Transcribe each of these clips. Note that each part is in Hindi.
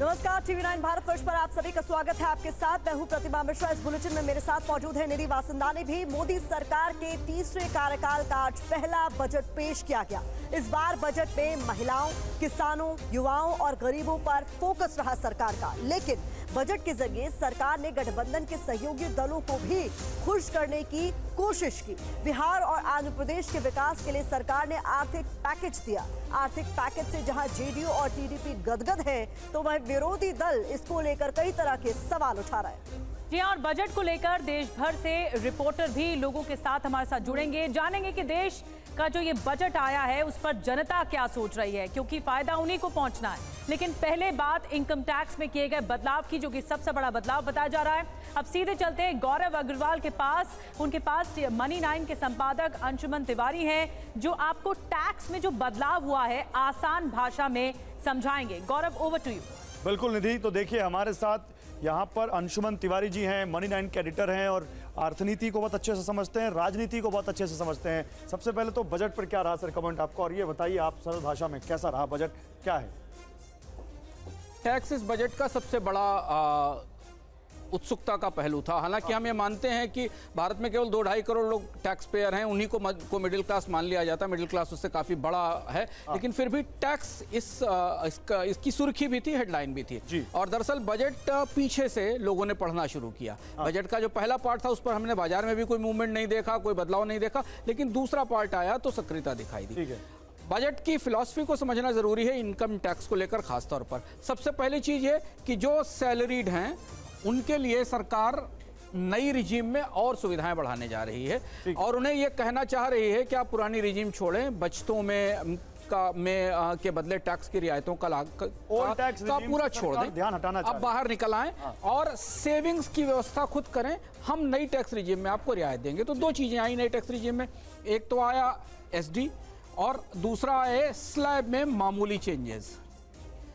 नमस्कार, TV9 भारत वर्ष पर आप सभी का स्वागत है। आपके साथ मैं हूं प्रतिभा मिश्रा। इस बुलेटिन में मेरे साथ मौजूद है निधि वासुंदाले भी। मोदी सरकार के तीसरे कार्यकाल का आज पहला बजट पेश किया गया। इस बार बजट में महिलाओं, किसानों, युवाओं और गरीबों पर फोकस रहा सरकार का। लेकिन बजट के जरिए सरकार ने गठबंधन के सहयोगी दलों को भी खुश करने की कोशिश की। बिहार और आंध्र प्रदेश के विकास के लिए सरकार ने आर्थिक पैकेज दिया। आर्थिक पैकेज से जहां जेडीयू और टीडीपी गदगद है, तो वह विरोधी दल इसको लेकर कई तरह के सवाल उठा रहा है। जी हाँ, और बजट को लेकर देश भर से रिपोर्टर भी लोगों के साथ हमारे साथ जुड़ेंगे। जानेंगे कि देश का जो ये बजट आया है उस पर जनता क्या सोच रही है, क्योंकि फायदा उन्हीं को पहुंचना है। लेकिन पहले बात इनकम टैक्स में किए गए बदलाव की, जो कि सबसे बड़ा बदलाव बताया जा रहा है। अब सीधे चलते हैं गौरव अग्रवाल के पास। उनके पास Money9 के संपादक अंशुमन तिवारी हैं, जो आपको टैक्स में जो बदलाव हुआ है आसान भाषा में समझाएंगे। Gaurav, over to you. बिल्कुल निधि, तो देखिए हमारे साथ यहाँ पर अंशुमन तिवारी जी हैं, Money9 के एडिटर हैं और अर्थनीति को बहुत अच्छे से समझते हैं, राजनीति को बहुत अच्छे से समझते हैं। सबसे पहले तो बजट पर क्या रहा सर कमेंट आपका, और ये बताइए आप सरल भाषा में कैसा रहा बजट, क्या है? टैक्स इस बजट का सबसे बड़ा उत्सुकता का पहलू था। हालांकि हम ये मानते हैं कि भारत में केवल 2-2.5 करोड़ लोग टैक्स पेयर हैं, उन्हीं को मिडिल क्लास मान लिया जाता है। मिडिल क्लास उससे काफ़ी बड़ा है, लेकिन फिर भी टैक्स इसकी सुर्खी भी थी, हेडलाइन भी थी। और दरअसल बजट पीछे से लोगों ने पढ़ना शुरू किया। बजट का जो पहला पार्ट था उस पर हमने बाजार में भी कोई मूवमेंट नहीं देखा, कोई बदलाव नहीं देखा, लेकिन दूसरा पार्ट आया तो सक्रियता दिखाई दी। बजट की फिलॉसफी को समझना ज़रूरी है इनकम टैक्स को लेकर खास तौर पर। सबसे पहली चीज़ ये कि जो सैलरीड हैं उनके लिए सरकार नई रिजीम में और सुविधाएं बढ़ाने जा रही है, और उन्हें ये कहना चाह रही है कि आप पुरानी रिजीम छोड़ें, बचतों में के बदले टैक्स की रियायतों का पूरा छोड़ दें, ध्यान हटाना, आप बाहर निकल आएं और सेविंग्स की व्यवस्था खुद करें, हम नई टैक्स रिजीम में आपको रियायत देंगे। तो दो चीज़ें आई नई टैक्स रिजीम में, एक तो आया SD और दूसरा है स्लैब में मामूली चेंजेस,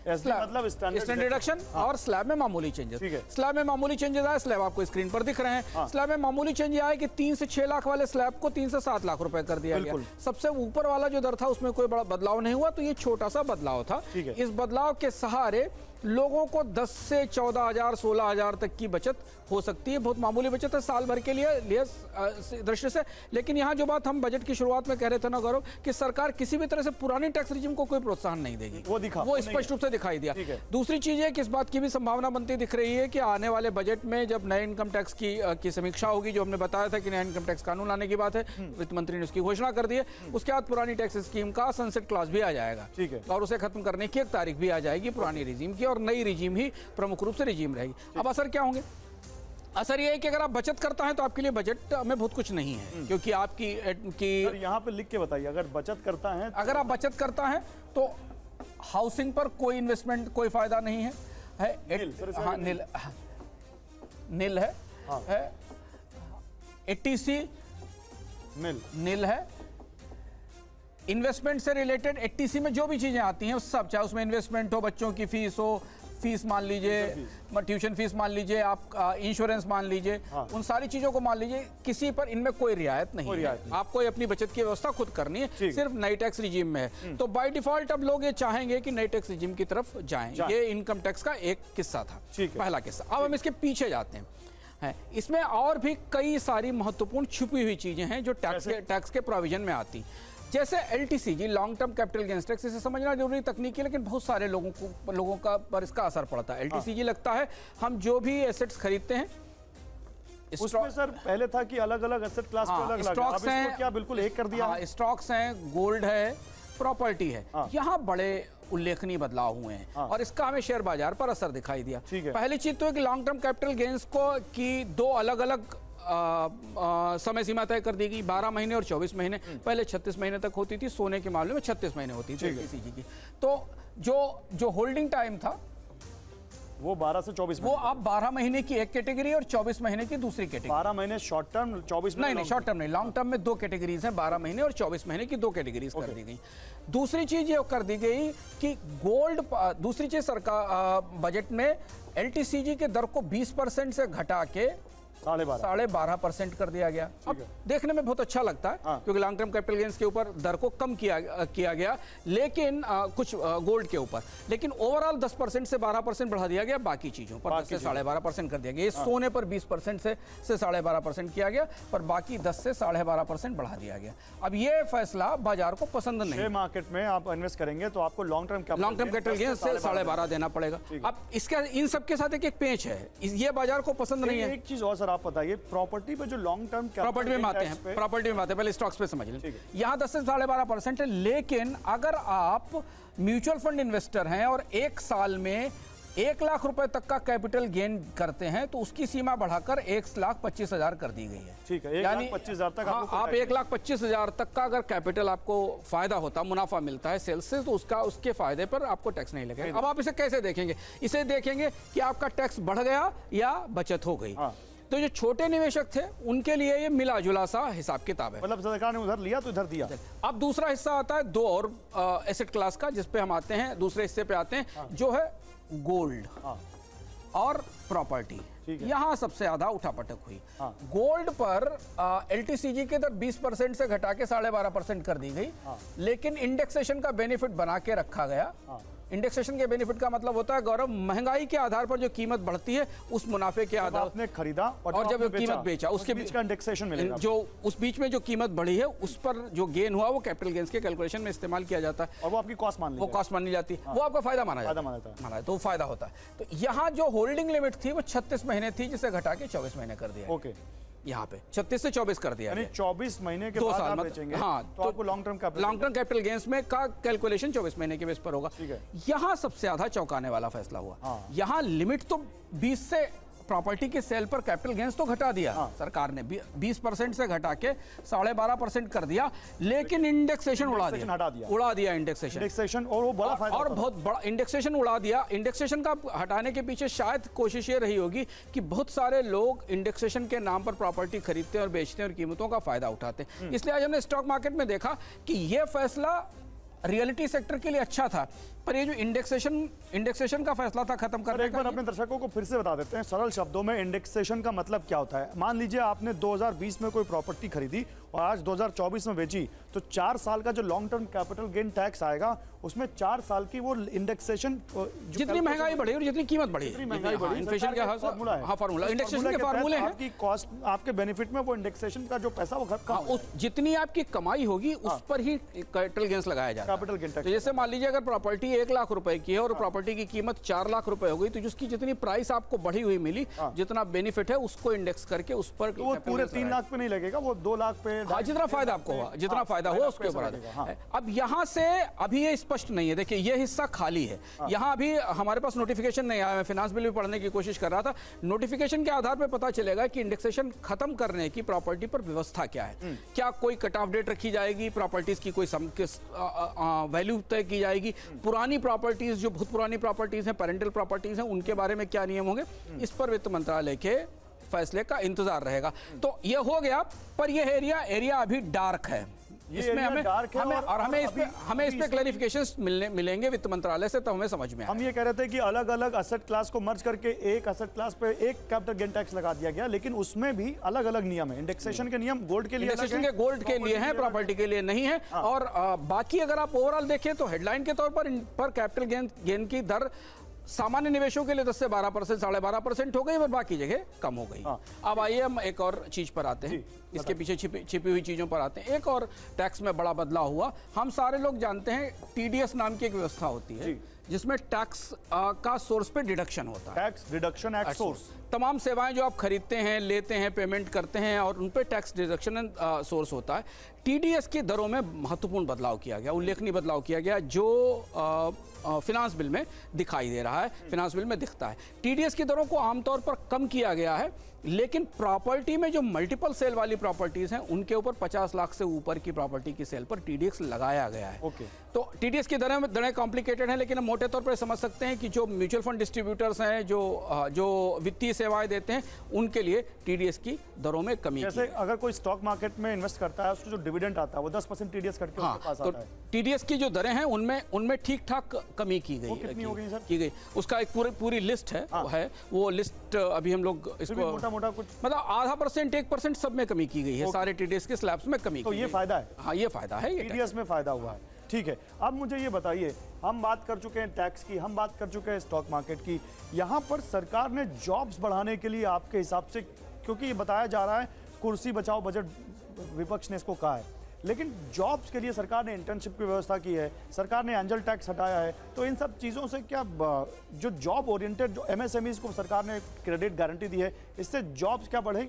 मतलब स्टैंडर्ड रिडक्शन और स्लैब में मामूली चेंजेस। स्लैब में मामूली चेंजेस आए, स्लैब आपको स्क्रीन पर दिख रहे हैं। स्लैब में मामूली चेंजेस आए कि 3 से 6 लाख वाले स्लैब को 3 से 7 लाख रुपए कर दिया गया। सबसे ऊपर वाला जो दर था उसमें कोई बड़ा बदलाव नहीं हुआ, तो ये छोटा सा बदलाव था। इस बदलाव के सहारे लोगों को 10 से 14 हज़ार, 16 हज़ार तक की बचत हो सकती है। बहुत मामूली बचत है साल भर के लिए दृष्टि से। लेकिन यहाँ जो बात हम बजट की शुरुआत में कह रहे थे ना गौरव, कि सरकार किसी भी तरह से पुरानी टैक्स रिजीम को कोई प्रोत्साहन नहीं देगी, वो स्पष्ट रूप से दिखाई दिया। दूसरी चीज़ है कि इस बात की भी संभावना बनती दिख रही है कि आने वाले बजट में जब नए इनकम टैक्स की समीक्षा होगी, जो हमने बताया था कि नया इनकम टैक्स कानून लाने की बात है, वित्त मंत्री ने उसकी घोषणा कर दी है, उसके बाद पुरानी टैक्स स्कीम का सनसेट क्लॉज भी आ जाएगा और उसे खत्म करने की एक तारीख भी आ जाएगी पुरानी रिजीम की, और नई रिजीम ही प्रमुख रूप से रिजीम रहेगी। अब असर क्या होंगे? असर यह है कि अगर आप बचत करता है तो आपके लिए बजट में बहुत कुछ नहीं है, क्योंकि आपकी यहाँ पे लिख के बताइए, अगर आप बचत करता है तो हाउसिंग पर कोई इन्वेस्टमेंट, कोई फायदा नहीं है, नील है इन्वेस्टमेंट से रिलेटेड। ATC में जो भी चीज़ें आती हैं उस सब, चाहे उसमें इन्वेस्टमेंट हो, बच्चों की फीस हो, फीस मान लीजिए, ट्यूशन फीस मान लीजिए, आप इंश्योरेंस मान लीजिए, उन सारी चीज़ों को मान लीजिए, किसी पर इनमें कोई रियायत नहीं है। आपको अपनी बचत की व्यवस्था खुद करनी है, सिर्फ नई टैक्स रिजीम में है। तो बाय डिफॉल्ट अब लोग ये चाहेंगे कि नई टैक्स रिजीम की तरफ जाएं। ये इनकम टैक्स का एक किस्सा था, पहला किस्सा। अब हम इसके पीछे जाते हैं, इसमें और भी कई सारी महत्वपूर्ण छुपी हुई चीज़ें हैं जो टैक्स के प्रोविजन में आती, जैसे LTC G, long term capital gains tax. इसे समझना जरूरी तकनीकी, लेकिन बहुत सारे लोगों पर इसका असर पड़ता है। LTC जी लगता है हम जो भी एसेट्स खरीदते हैं उसमें, सर पहले था कि अलग अलग एसेट क्लास पे अलग अलग, अब इसको क्या बिल्कुल एक कर दिया है। स्टॉक्स हैं, गोल्ड है, प्रॉपर्टी है, यहाँ बड़े उल्लेखनीय बदलाव हुए हैं और इसका हमें शेयर बाजार पर असर दिखाई दिया। पहली चीज तो लॉन्ग टर्म कैपिटल गेंस को की 2 अलग अलग समय सीमा तय कर दी गई, 12 महीने और 24 महीने। पहले 36 महीने तक होती थी, सोने के मामले में 36 महीने होती थी LTC की। तो जो होल्डिंग टाइम था वो 12 से 24, वो अब 12 महीने की एक कैटेगरी और 24 महीने की दूसरी कैटेगरी। 12 महीने शॉर्ट टर्म, 24 नहीं, शॉर्ट टर्म नहीं, लॉन्ग टर्म में 2 कैटेगरीज हैं, 12 महीने और 24 महीने की 2 कैटेगरीज कर दी गई। दूसरी चीज़ ये कर दी गई कि दूसरी चीज़ सरकार बजट में LTC की दर को 20% से घटा के 12.5% कर दिया गया। अब देखने में बहुत अच्छा लगता है क्योंकि लॉन्ग टर्म कैपिटल गेंस के ऊपर दर को कम किया गया, लेकिन कुछ गोल्ड के ऊपर, लेकिन ओवरऑल 10% से 12% बढ़ा दिया गया, बाकी चीजों पर 10 से 12.5% कर दिया गया। सोने पर 20% से 12.5% किया गया, पर बाकी 10 से 12.5% बढ़ा दिया गया। अब ये फैसला बाजार को पसंद नहीं। शेयर मार्केट में आप इन्वेस्ट करेंगे तो आपको लॉन्ग टर्म कैपिटल गेंस से 12.5 देना पड़ेगा। अब इसका इन सबके साथ एक पेच है, ये बाजार को पसंद नहीं है। एक चीज और आप बताइए, प्रॉपर्टी पे जो लॉन्ग टर्म प्रॉपर्टी में आते हैं पहले स्टॉक्स पे समझ लें। यहां 10 से 12.5% है, लेकिन अगर आप म्यूचुअल फंड इन्वेस्टर हैं और एक साल में 1 लाख रुपए तक का कैपिटल गेन करते हैं तो उसकी सीमा बढ़ाकर 1,25,000 कर दी गई है। ठीक है, 1,25,000 तक आप 1,25,000 तक का अगर कैपिटल आपको फायदा होता, मुनाफा मिलता है सेल्स से, तो उसका उसके फायदे पर आपको टैक्स नहीं लगेगा। अब आप इसे कैसे देखेंगे? इसे देखेंगे कि आपका टैक्स बढ़ गया या बचत हो गई। तो जो छोटे निवेशक थे उनके लिए ये मिला जुला सा हिसाब किताब है, मतलब सरकार ने उधर लिया तो इधर दिया। अब दूसरा हिस्सा आता है दो और एसेट क्लास का, जिस पे हम आते हैं, दूसरे हिस्से पे आते हैं, जो है गोल्ड और प्रॉपर्टी। यहाँ सबसे आधा उठापटक हुई। गोल्ड पर LTCG के दर 20% से घटा के 12.5% कर दी गई, लेकिन इंडेक्सेशन का बेनिफिट बना के रखा गया। इंडेक्सेशन के बेनिफिट का मतलब होता है गौरव, महंगाई के आधार पर जो कीमत बढ़ती है उस मुनाफे के आधार आपने खरीदा और जब जो कीमत बेचा उसके बीच का इंडेक्सेशन मिलेगा। जो उस बीच में जो कीमत बढ़ी है उस पर जो गेन हुआ वो कैपिटल गेन्स के कैलकुलेशन में इस्तेमाल किया जाता है और वो आपकी कॉस्ट मानी जाती है, वो आपका फायदा माना जाता है, तो फायदा होता है। तो यहाँ जो होल्डिंग लिमिट थी वो 36 महीने थी, जिसे घटा के 24 महीने कर दिया। ओके, यहाँ पे 36 से 24 कर दिया, यानी 24 महीने के बाद आप बेचेंगे। हाँ, तो आपको लॉन्ग टर्म कैपिटल गेंस में का कैलकुलेशन 24 महीने के बेस पर होगा। यहाँ सबसे आधा चौंकाने वाला फैसला हुआ। यहाँ लिमिट तो 20 से प्रॉपर्टी के सेल पर कैपिटल गेंस तो घटा दिया सरकार ने, 20% से घटा के 12.5% कर दिया, लेकिन इंडेक्सेशन उड़ा दिया इंडेक्सेशन और वो बड़ा फायदा और बहुत बड़ा इंडेक्सेशन उड़ा दिया। इंडेक्सेशन का हटाने के पीछे शायद कोशिश ये रही होगी कि बहुत सारे लोग इंडेक्सेशन के नाम पर प्रॉपर्टी खरीदते हैं और बेचते हैं और कीमतों का फायदा उठाते हैं, इसलिए आज हमने स्टॉक मार्केट में देखा कि यह फैसला रियलिटी सेक्टर के लिए अच्छा था, पर ये जो इंडेक्सेशन का फैसला था खत्म करने का। एक बार अपने दर्शकों को फिर से बता देते हैं सरल शब्दों में इंडेक्सेशन का मतलब क्या होता है। मान लीजिए आपने 2020 में कोई प्रॉपर्टी खरीदी और आज 2024 में बेची, तो 4 साल का जो long term capital gain tax आएगा उसमें 4 साल की वो इंडेक्सेशन, जितनी महंगाई बढ़ी और जितनी कीमत बढ़ी, इन्फ्लेशन का फार्मूला है, इंडेक्सेशन के फार्मूले हैं। आपकी कॉस्ट, आपके बेनिफिट में वो इंडेक्सेशन का जो पैसा वो जितनी आपकी कमाई होगी उस पर ही कैपिटल गेंस लगाया जाए। तो जैसे मान लीजिए अगर प्रॉपर्टी 1 लाख रुपए की है और प्रॉपर्टी की कीमत 4 लाख रुपए हो गई, तो जिसकी जितनी प्राइस आपको बढ़ी हुई मिली, जितना बेनिफिट है उसको इंडेक्स करके उस पर तो वो पूरे 3 लाख पे नहीं लगेगा, वो 2 लाख पे। हाँ, जितना फायदा आपको हुआ, जितना फायदा हुआ उसके ऊपर। अब यहाँ से अभी ये स्पष्ट नहीं है, देखिए ये हिस्सा खाली है, यहाँ अभी हमारे पास नोटिफिकेशन नहीं आया। मैं फाइनेंस बिल भी पढ़ने की कोशिश कर रहा था, नोटिफिकेशन के आधार पर पता चलेगा कि इंडेक्सेशन खत्म करने की प्रॉपर्टी पर व्यवस्था क्या है, क्या कोई कट ऑफ डेट रखी जाएगी, प्रॉपर्टीज की कोई वैल्यू तय की जाएगी, पुरानी प्रॉपर्टीज जो बहुत पुरानी प्रॉपर्टीज हैं, पेरेंटल प्रॉपर्टीज हैं, उनके बारे में क्या नियम होंगे, इस पर वित्त मंत्रालय के फैसले का इंतजार रहेगा। तो ये हो गया, पर ये एरिया अभी डार्क है, इसमें हमें इस पे क्लैरिफिकेशंस मिलेंगे वित्त मंत्रालय से, तो हमें समझ में। हम ये कह रहे थे कि अलग अलग एसेट क्लास को मर्ज करके एक एसेट क्लास पे एक कैपिटल गेन टैक्स लगा दिया गया, लेकिन उसमें भी अलग अलग नियम है। इंडेक्सेशन के नियम गोल्ड के लिए हैं, प्रॉपर्टी के लिए नहीं है। और बाकी अगर आप ओवरऑल देखें तो हेडलाइन के तौर पर कैपिटल गेन की दर सामान्य निवेशों के लिए 10 से 12%, 12.5% हो गई और बाकी जगह कम हो गई। अब आइए हम एक और चीज पर आते हैं, इसके पीछे छिपी हुई चीजों पर आते हैं। एक और टैक्स में बड़ा बदलाव हुआ। हम सारे लोग जानते हैं TDS नाम की एक व्यवस्था होती है जिसमें टैक्स का सोर्स पे डिडक्शन होता है, टैक्स डिडक्शन एट सोर्स। तमाम सेवाएं जो आप खरीदते हैं, लेते हैं, पेमेंट करते हैं और उन पे टैक्स डिडक्शन सोर्स होता है। TDS की दरों में महत्वपूर्ण बदलाव किया गया, उल्लेखनीय बदलाव किया गया, जो फाइनेंस बिल में दिखाई दे रहा है, फाइनेंस बिल में दिखता है। TDS की दरों को आमतौर पर कम किया गया है, लेकिन प्रॉपर्टी में जो मल्टीपल सेल वाली प्रॉपर्टीज हैं उनके ऊपर 50 लाख से ऊपर की प्रॉपर्टी की सेल पर TDS लगाया गया है। तो TDS की दरें कॉम्प्लिकेटेड हैं, लेकिन हम मोटे तौर पर समझ सकते हैं कि जो म्यूचुअल फंड डिस्ट्रीब्यूटर्स हैं, जो वित्तीय सेवाएं देते हैं, उनके लिए TDS की दरों में कमी। जैसे अगर कोई स्टॉक मार्केट में इन्वेस्ट करता है, उसको जो डिविडेंड आता है वो 10% TDS करके उसके पास आता है। TDS की जो दरें हैं उनमें ठीक ठाक कमी की गई। उसका एक पूरी लिस्ट है, वो लिस्ट अभी हम लोग इसको छोटा मोटा कुछ मतलब आधा परसेंट 1% सब में कमी की गई है, सारे टीडीएस के स्लैब्स में कमी तो की, ये फायदा है। हाँ ये फायदा है, टीडीएस में फायदा हुआ है। ठीक है, अब मुझे ये बताइए, हम बात कर चुके हैं टैक्स की, हम बात कर चुके हैं स्टॉक मार्केट की, यहाँ पर सरकार ने जॉब्स बढ़ाने के लिए आपके हिसाब से, क्योंकि ये बताया जा रहा है कुर्सी बचाओ बजट विपक्ष ने इसको कहा है, लेकिन जॉब्स के लिए सरकार ने इंटर्नशिप की व्यवस्था की है, सरकार ने एंजल टैक्स हटाया है, तो इन सब चीज़ों से क्या जो जॉब ओरिएंटेड जो एमएसएमईज को सरकार ने क्रेडिट गारंटी दी है, इससे जॉब्स क्या बढ़ रही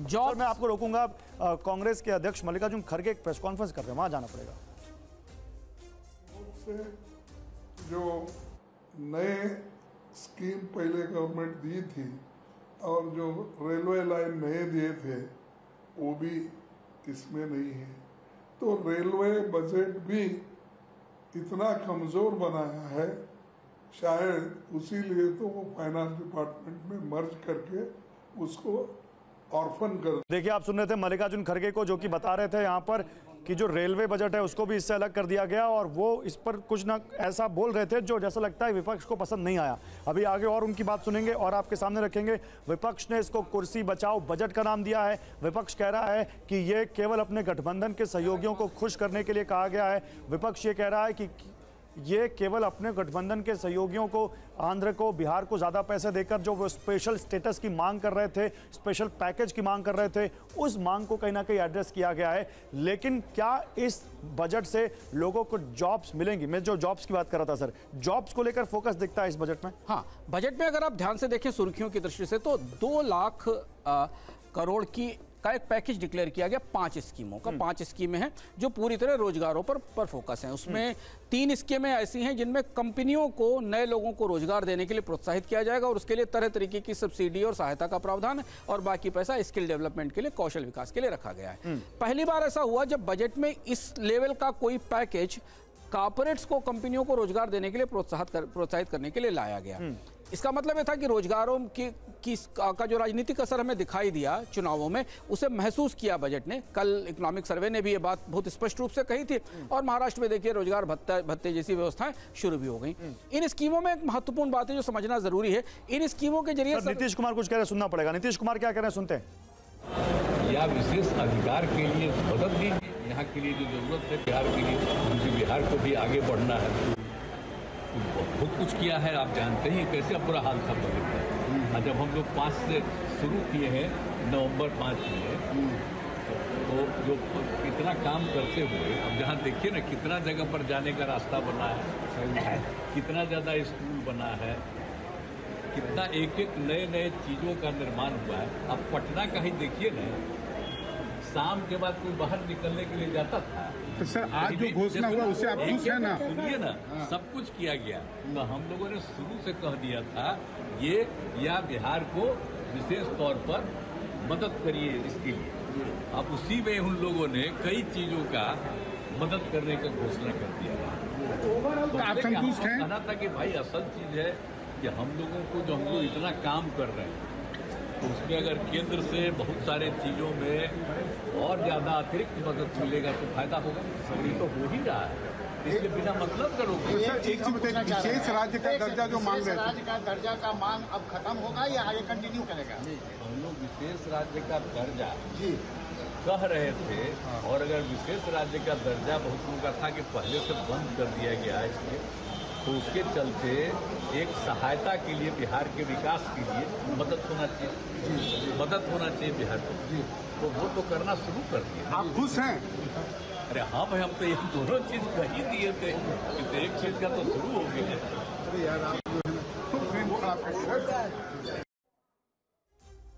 जॉब? मैं आपको रोकूंगा, कांग्रेस के अध्यक्ष मल्लिकार्जुन खड़गे एक प्रेस कॉन्फ्रेंस कर रहे हैं, वहाँ जाना पड़ेगा। जो नए स्कीम पहले गवर्नमेंट दी थी और जो रेलवे लाइन नए दिए थे वो भी इसमें नहीं है, तो रेलवे बजट भी इतना कमज़ोर बनाया है, शायद उसीलिए तो वो फाइनेंस डिपार्टमेंट में मर्ज करके उसको ऑर्फन कर। देखिए आप सुन रहे थे मल्लिकार्जुन खड़गे को, जो कि बता रहे थे यहाँ पर कि जो रेलवे बजट है उसको भी इससे अलग कर दिया गया, और वो इस पर कुछ ना ऐसा बोल रहे थे जो जैसा लगता है विपक्ष को पसंद नहीं आया। अभी आगे और उनकी बात सुनेंगे और आपके सामने रखेंगे। विपक्ष ने इसको कुर्सी बचाओ बजट का नाम दिया है। विपक्ष कह रहा है कि ये केवल अपने गठबंधन के सहयोगियों को खुश करने के लिए कहा गया है। विपक्ष ये कह रहा है कि ये केवल अपने गठबंधन के सहयोगियों को, आंध्र को, बिहार को ज़्यादा पैसे देकर जो वो स्पेशल स्टेटस की मांग कर रहे थे, स्पेशल पैकेज की मांग कर रहे थे, उस मांग को कहीं ना कहीं एड्रेस किया गया है। लेकिन क्या इस बजट से लोगों को जॉब्स मिलेंगी? मैं जो जॉब्स की बात कर रहा था सर, जॉब्स को लेकर फोकस दिखता है इस बजट में। हाँ, बजट में अगर आप ध्यान से देखें सुर्खियों की दृष्टि से तो 2 लाख करोड़ का एक पैकेज डिक्लेयर किया गया। 5 स्कीमें हैं जो पूरी तरह रोजगारों पर फोकस हैं। उसमें 3 स्कीमें ऐसी हैं जिनमें कंपनियों को नए लोगों को रोजगार देने के लिए प्रोत्साहित किया जाएगा और उसके लिए तरह तरीके की सब्सिडी और सहायता का प्रावधान है, और बाकी पैसा स्किल डेवलपमेंट के लिए, कौशल विकास के लिए रखा गया है। पहली बार ऐसा हुआ जब बजट में इस लेवल का कोई पैकेज कॉर्पोरेट्स को, कंपनियों को रोजगार देने के लिए प्रोत्साहित करने के लिए लाया गया। इसका मतलब यह था कि रोजगारों का जो राजनीतिक असर हमें दिखाई दिया चुनावों में, उसे महसूस किया बजट ने। कल इकोनॉमिक सर्वे ने भी ये बात बहुत स्पष्ट रूप से कही थी, और महाराष्ट्र में देखिए रोजगार भत्ते जैसी व्यवस्थाएं शुरू भी हो गई। इन स्कीमों में एक महत्वपूर्ण बात है जो समझना जरूरी है। इन स्कीमों के जरिए नीतीश कुमार कुछ कह रहे, सुनना पड़ेगा। नीतीश कुमार क्या कह रहे हैं, सुनते हैं। या विशेष अधिकार के लिए मदद दी यहाँ के लिए जो जरूरत है बिहार के लिए, क्योंकि बिहार को भी आगे बढ़ना है, बहुत कुछ किया है। आप जानते हैं कैसे बुरा हाल था बजट का। जब हम लोग 5 से शुरू किए हैं नवंबर 5 में, तो जो इतना काम करते हुए अब जहाँ देखिए ना कितना जगह पर जाने का रास्ता बना है, कितना ज़्यादा स्कूल बना है, कितना एक नए चीज़ों का निर्माण हुआ है। अब पटना का ही देखिए ना, शाम के बाद कोई बाहर निकलने के लिए जाता था। तो सर आज जो घोषणा हुआ उससे आप खुश हैं ना? सुनिए ना, सब कुछ किया गया। तो हम लोगों ने शुरू से कह दिया था ये या बिहार को विशेष तौर पर मदद करिए इसके लिए। अब उसी में उन लोगों ने कई चीज़ों का मदद करने का घोषणा कर दिया। तो आप संतुष्ट हैं? कहना था कि भाई असल चीज़ है कि हम लोगों को जो हम लोग इतना काम कर रहे हैं, उसमें अगर केंद्र से बहुत सारे चीज़ों में और ज़्यादा अतिरिक्त मदद मिलेगा तो फायदा होगा। सभी तो हो ही रहा है, इसलिए बिना मतलब करोगे। विशेष राज्य का दर्जा जो मांग रहे हैं, राज्य का दर्जा का मांग अब खत्म होगा या आगे कंटिन्यू करेगा? हम लोग विशेष राज्य का दर्जा जी कह रहे थे, और अगर विशेष राज्य का दर्जा बहुत लोगों का था कि पहले से बंद कर दिया गया इसलिए, तो उसके चलते एक सहायता के लिए बिहार के विकास के लिए मदद होना चाहिए, बिहार को। तो वो तो करना शुरू कर दिया। आप खुश हैं? अरे हाँ भाई, हम तो ये दोनों चीज़ कह ही दिए थे कि एक चीज़ का तो शुरू हो गया है।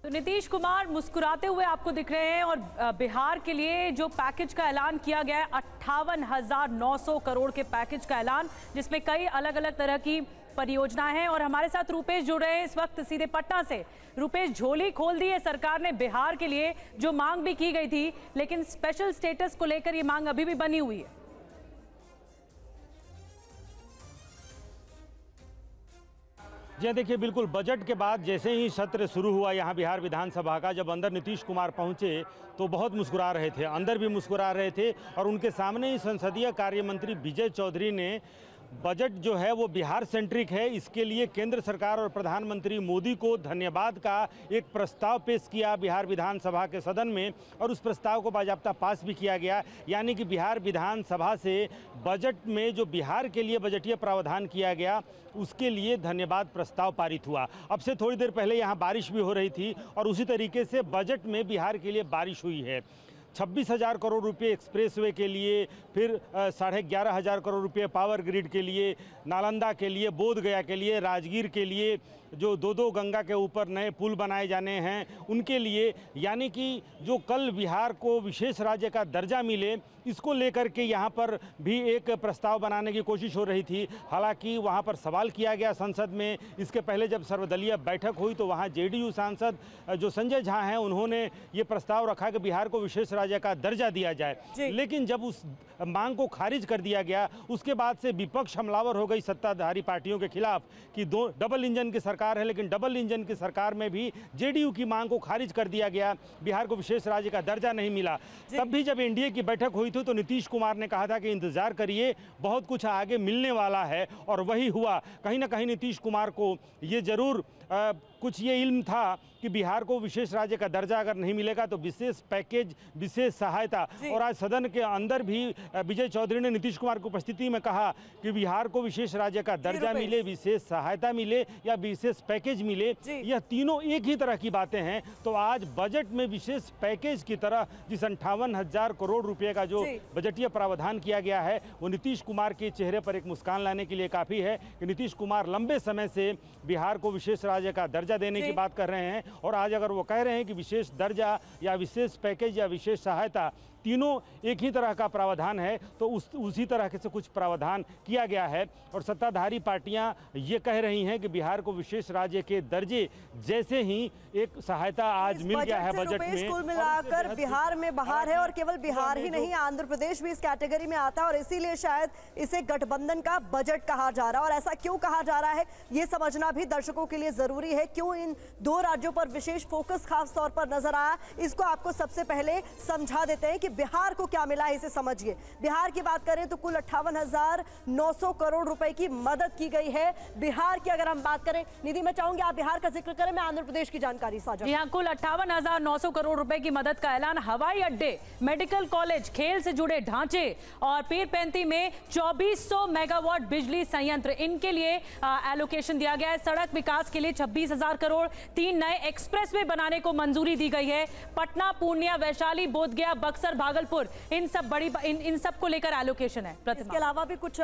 तो नीतीश कुमार मुस्कुराते हुए आपको दिख रहे हैं, और बिहार के लिए जो पैकेज का ऐलान किया गया है 58,900 करोड़ के पैकेज का ऐलान, जिसमें कई अलग अलग तरह की परियोजनाएं हैं। और हमारे साथ रूपेश जुड़ रहे हैं इस वक्त सीधे पटना से। रूपेश, झोली खोल दी है सरकार ने बिहार के लिए, जो मांग भी की गई थी, लेकिन स्पेशल स्टेटस को लेकर ये मांग अभी भी बनी हुई है। जय, देखिए बिल्कुल बजट के बाद जैसे ही सत्र शुरू हुआ यहाँ बिहार विधानसभा का, जब अंदर नीतीश कुमार पहुँचे तो बहुत मुस्कुरा रहे थे, अंदर भी मुस्कुरा रहे थे, और उनके सामने ही संसदीय कार्य मंत्री विजय चौधरी ने बजट जो है वो बिहार सेंट्रिक है, इसके लिए केंद्र सरकार और प्रधानमंत्री मोदी को धन्यवाद का एक प्रस्ताव पेश किया बिहार विधानसभा के सदन में और उस प्रस्ताव को बाकायदा पास भी किया गया। यानी कि बिहार विधानसभा से बजट में जो बिहार के लिए बजटीय प्रावधान किया गया उसके लिए धन्यवाद प्रस्ताव पारित हुआ। अब से थोड़ी देर पहले यहाँ बारिश भी हो रही थी और उसी तरीके से बजट में बिहार के लिए बारिश हुई है। 26,000 करोड़ रुपये एक्सप्रेसवे के लिए, फिर 11,500 करोड़ रुपये पावर ग्रिड के लिए, नालंदा के लिए, बोधगया के लिए, राजगीर के लिए जो दो गंगा के ऊपर नए पुल बनाए जाने हैं उनके लिए, यानी कि जो कल बिहार को विशेष राज्य का दर्जा मिले इसको लेकर के यहाँ पर भी एक प्रस्ताव बनाने की कोशिश हो रही थी। हालांकि वहाँ पर सवाल किया गया संसद में, इसके पहले जब सर्वदलीय बैठक हुई तो वहाँ JDU सांसद जो संजय झा हैं उन्होंने ये प्रस्ताव रखा कि बिहार को विशेष राज्य का दर्जा दिया जाए, लेकिन जब उस मांग को खारिज कर दिया गया उसके बाद से विपक्ष हमलावर हो गई सत्ताधारी पार्टियों के खिलाफ कि दो डबल इंजन की सरकार है, लेकिन डबल इंजन की सरकार में भी JDU की मांग को खारिज कर दिया गया, बिहार को विशेष राज्य का दर्जा नहीं मिला। तब भी जब एनडीए की बैठक हुई तो नीतीश कुमार ने कहा था कि इंतजार करिए, बहुत कुछ आगे मिलने वाला है, और वही हुआ। कहीं ना कहीं नीतीश कुमार को ये जरूर कुछ ये इल्म था कि बिहार को विशेष राज्य का दर्जा अगर नहीं मिलेगा तो विशेष पैकेज, विशेष सहायता। और आज सदन के अंदर भी विजय चौधरी ने नीतीश कुमार की उपस्थिति में कहा कि बिहार को विशेष राज्य का दर्जा मिले, विशेष सहायता मिले या विशेष पैकेज मिले, यह तीनों एक ही तरह की बातें हैं। तो आज बजट में विशेष पैकेज की तरह जिस 58,000 करोड़ रुपये का जो बजटीय प्रावधान किया गया है वो नीतीश कुमार के चेहरे पर एक मुस्कान लाने के लिए काफ़ी है कि नीतीश कुमार लंबे समय से बिहार को विशेष राज्य का दर्जा देने की बात कर रहे हैं और आज अगर वो कह रहे हैं कि विशेष दर्जा या विशेष पैकेज या विशेष सहायता तीनों एक ही तरह का प्रावधान है तो उसी तरह के से कुछ प्रावधान किया गया है। और सत्ताधारी पार्टियां ये कह रही हैं कि बिहार को विशेष राज्य के दर्जे जैसे ही एक सहायता आज मिल गया है बजट में। कुल मिलाकर बिहार में बाहर है और केवल बिहार ही नहीं, आंध्र प्रदेश भी इस कैटेगरी में आता है और इसीलिए शायद इसे गठबंधन का बजट कहा जा रहा है। और ऐसा क्यों कहा जा रहा है ये समझना भी दर्शकों के लिए जरूरी है, क्यों इन दो राज्यों पर विशेष फोकस खास तौर पर नजर आया, इसको आपको सबसे पहले समझा देते हैं कि बिहार को क्या मिला है, इसे समझिए। बिहार की बात करें तो कुल 58,900 करोड़ रुपए की मदद की गई है। बिहार की अगर हम बात करें, निधि मैं चाहूंगी आप बिहार का जिक्र करें, मैं आंध्र प्रदेश की जानकारी साझा। यहाँ कुल 58,900 करोड़ रुपए की मदद का ऐलान हवाई अड्डे, मेडिकल कॉलेज, खेल से जुड़े ढांचे और पीरपैंती में 2,400 मेगावाट बिजली संयंत्र, इनके लिए एलोकेशन दिया गया है। सड़क विकास के लिए 26,000 करोड़, 3 नए एक्सप्रेसवे बनाने को मंजूरी दी गई है। पटना, पूर्णिया, वैशाली, बोधगया, बक्सर, भागलपुर, इन सब बड़ी इन सब को लेकर एलोकेशन है। इसके अलावा भी कुछ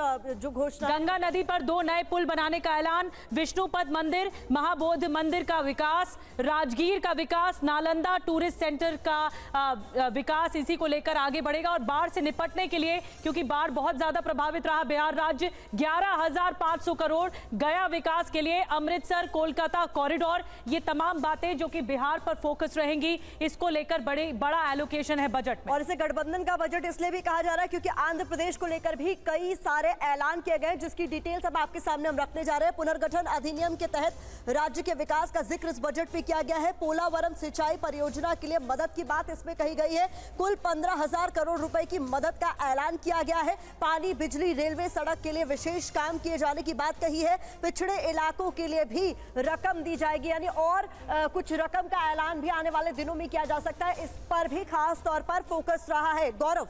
जो घोषणा, गंगा नदी पर 2 नए पुल बनाने का ऐलान, विष्णुपद मंदिर, महाबोध मंदिर का विकास, राजगीर का विकास, नालंदा टूरिस्ट सेंटर का विकास, इसी को लेकर आगे बढ़ेगा। और बाढ़ से निपटने के लिए, क्योंकि बाढ़ बहुत ज्यादा प्रभावित रहा बिहार राज्य, 11,500 करोड़ गया विकास के लिए, अमृतसर कोलकाता कॉरिडोर, ये तमाम बातें जो कि बिहार पर फोकस रहेंगी, इसको लेकर बड़ा एलोकेशन है बजट में। गठबंधन का बजट इसलिए भी कहा जा रहा है क्योंकि आंध्र प्रदेश को लेकर भी कई सारे ऐलान किए गए जिसकी डिटेल्स अब आपके सामने हम रखने जा रहे हैं। पुनर्गठन अधिनियम के तहत राज्य के विकास का जिक्र इस बजट में किया गया है। पोलावरम सिंचाई परियोजना के लिए मदद की बात इसमें कही गई है। कुल 15,000 करोड़ रुपए की मदद का ऐलान किया गया है। पानी, बिजली, रेलवे, सड़क के लिए विशेष काम किए जाने की बात कही है। पिछड़े इलाकों के लिए भी रकम दी जाएगी, यानी और कुछ रकम का ऐलान भी आने वाले दिनों में किया जा सकता है, इस पर भी खास तौर पर फोकस रहा है। गौरव,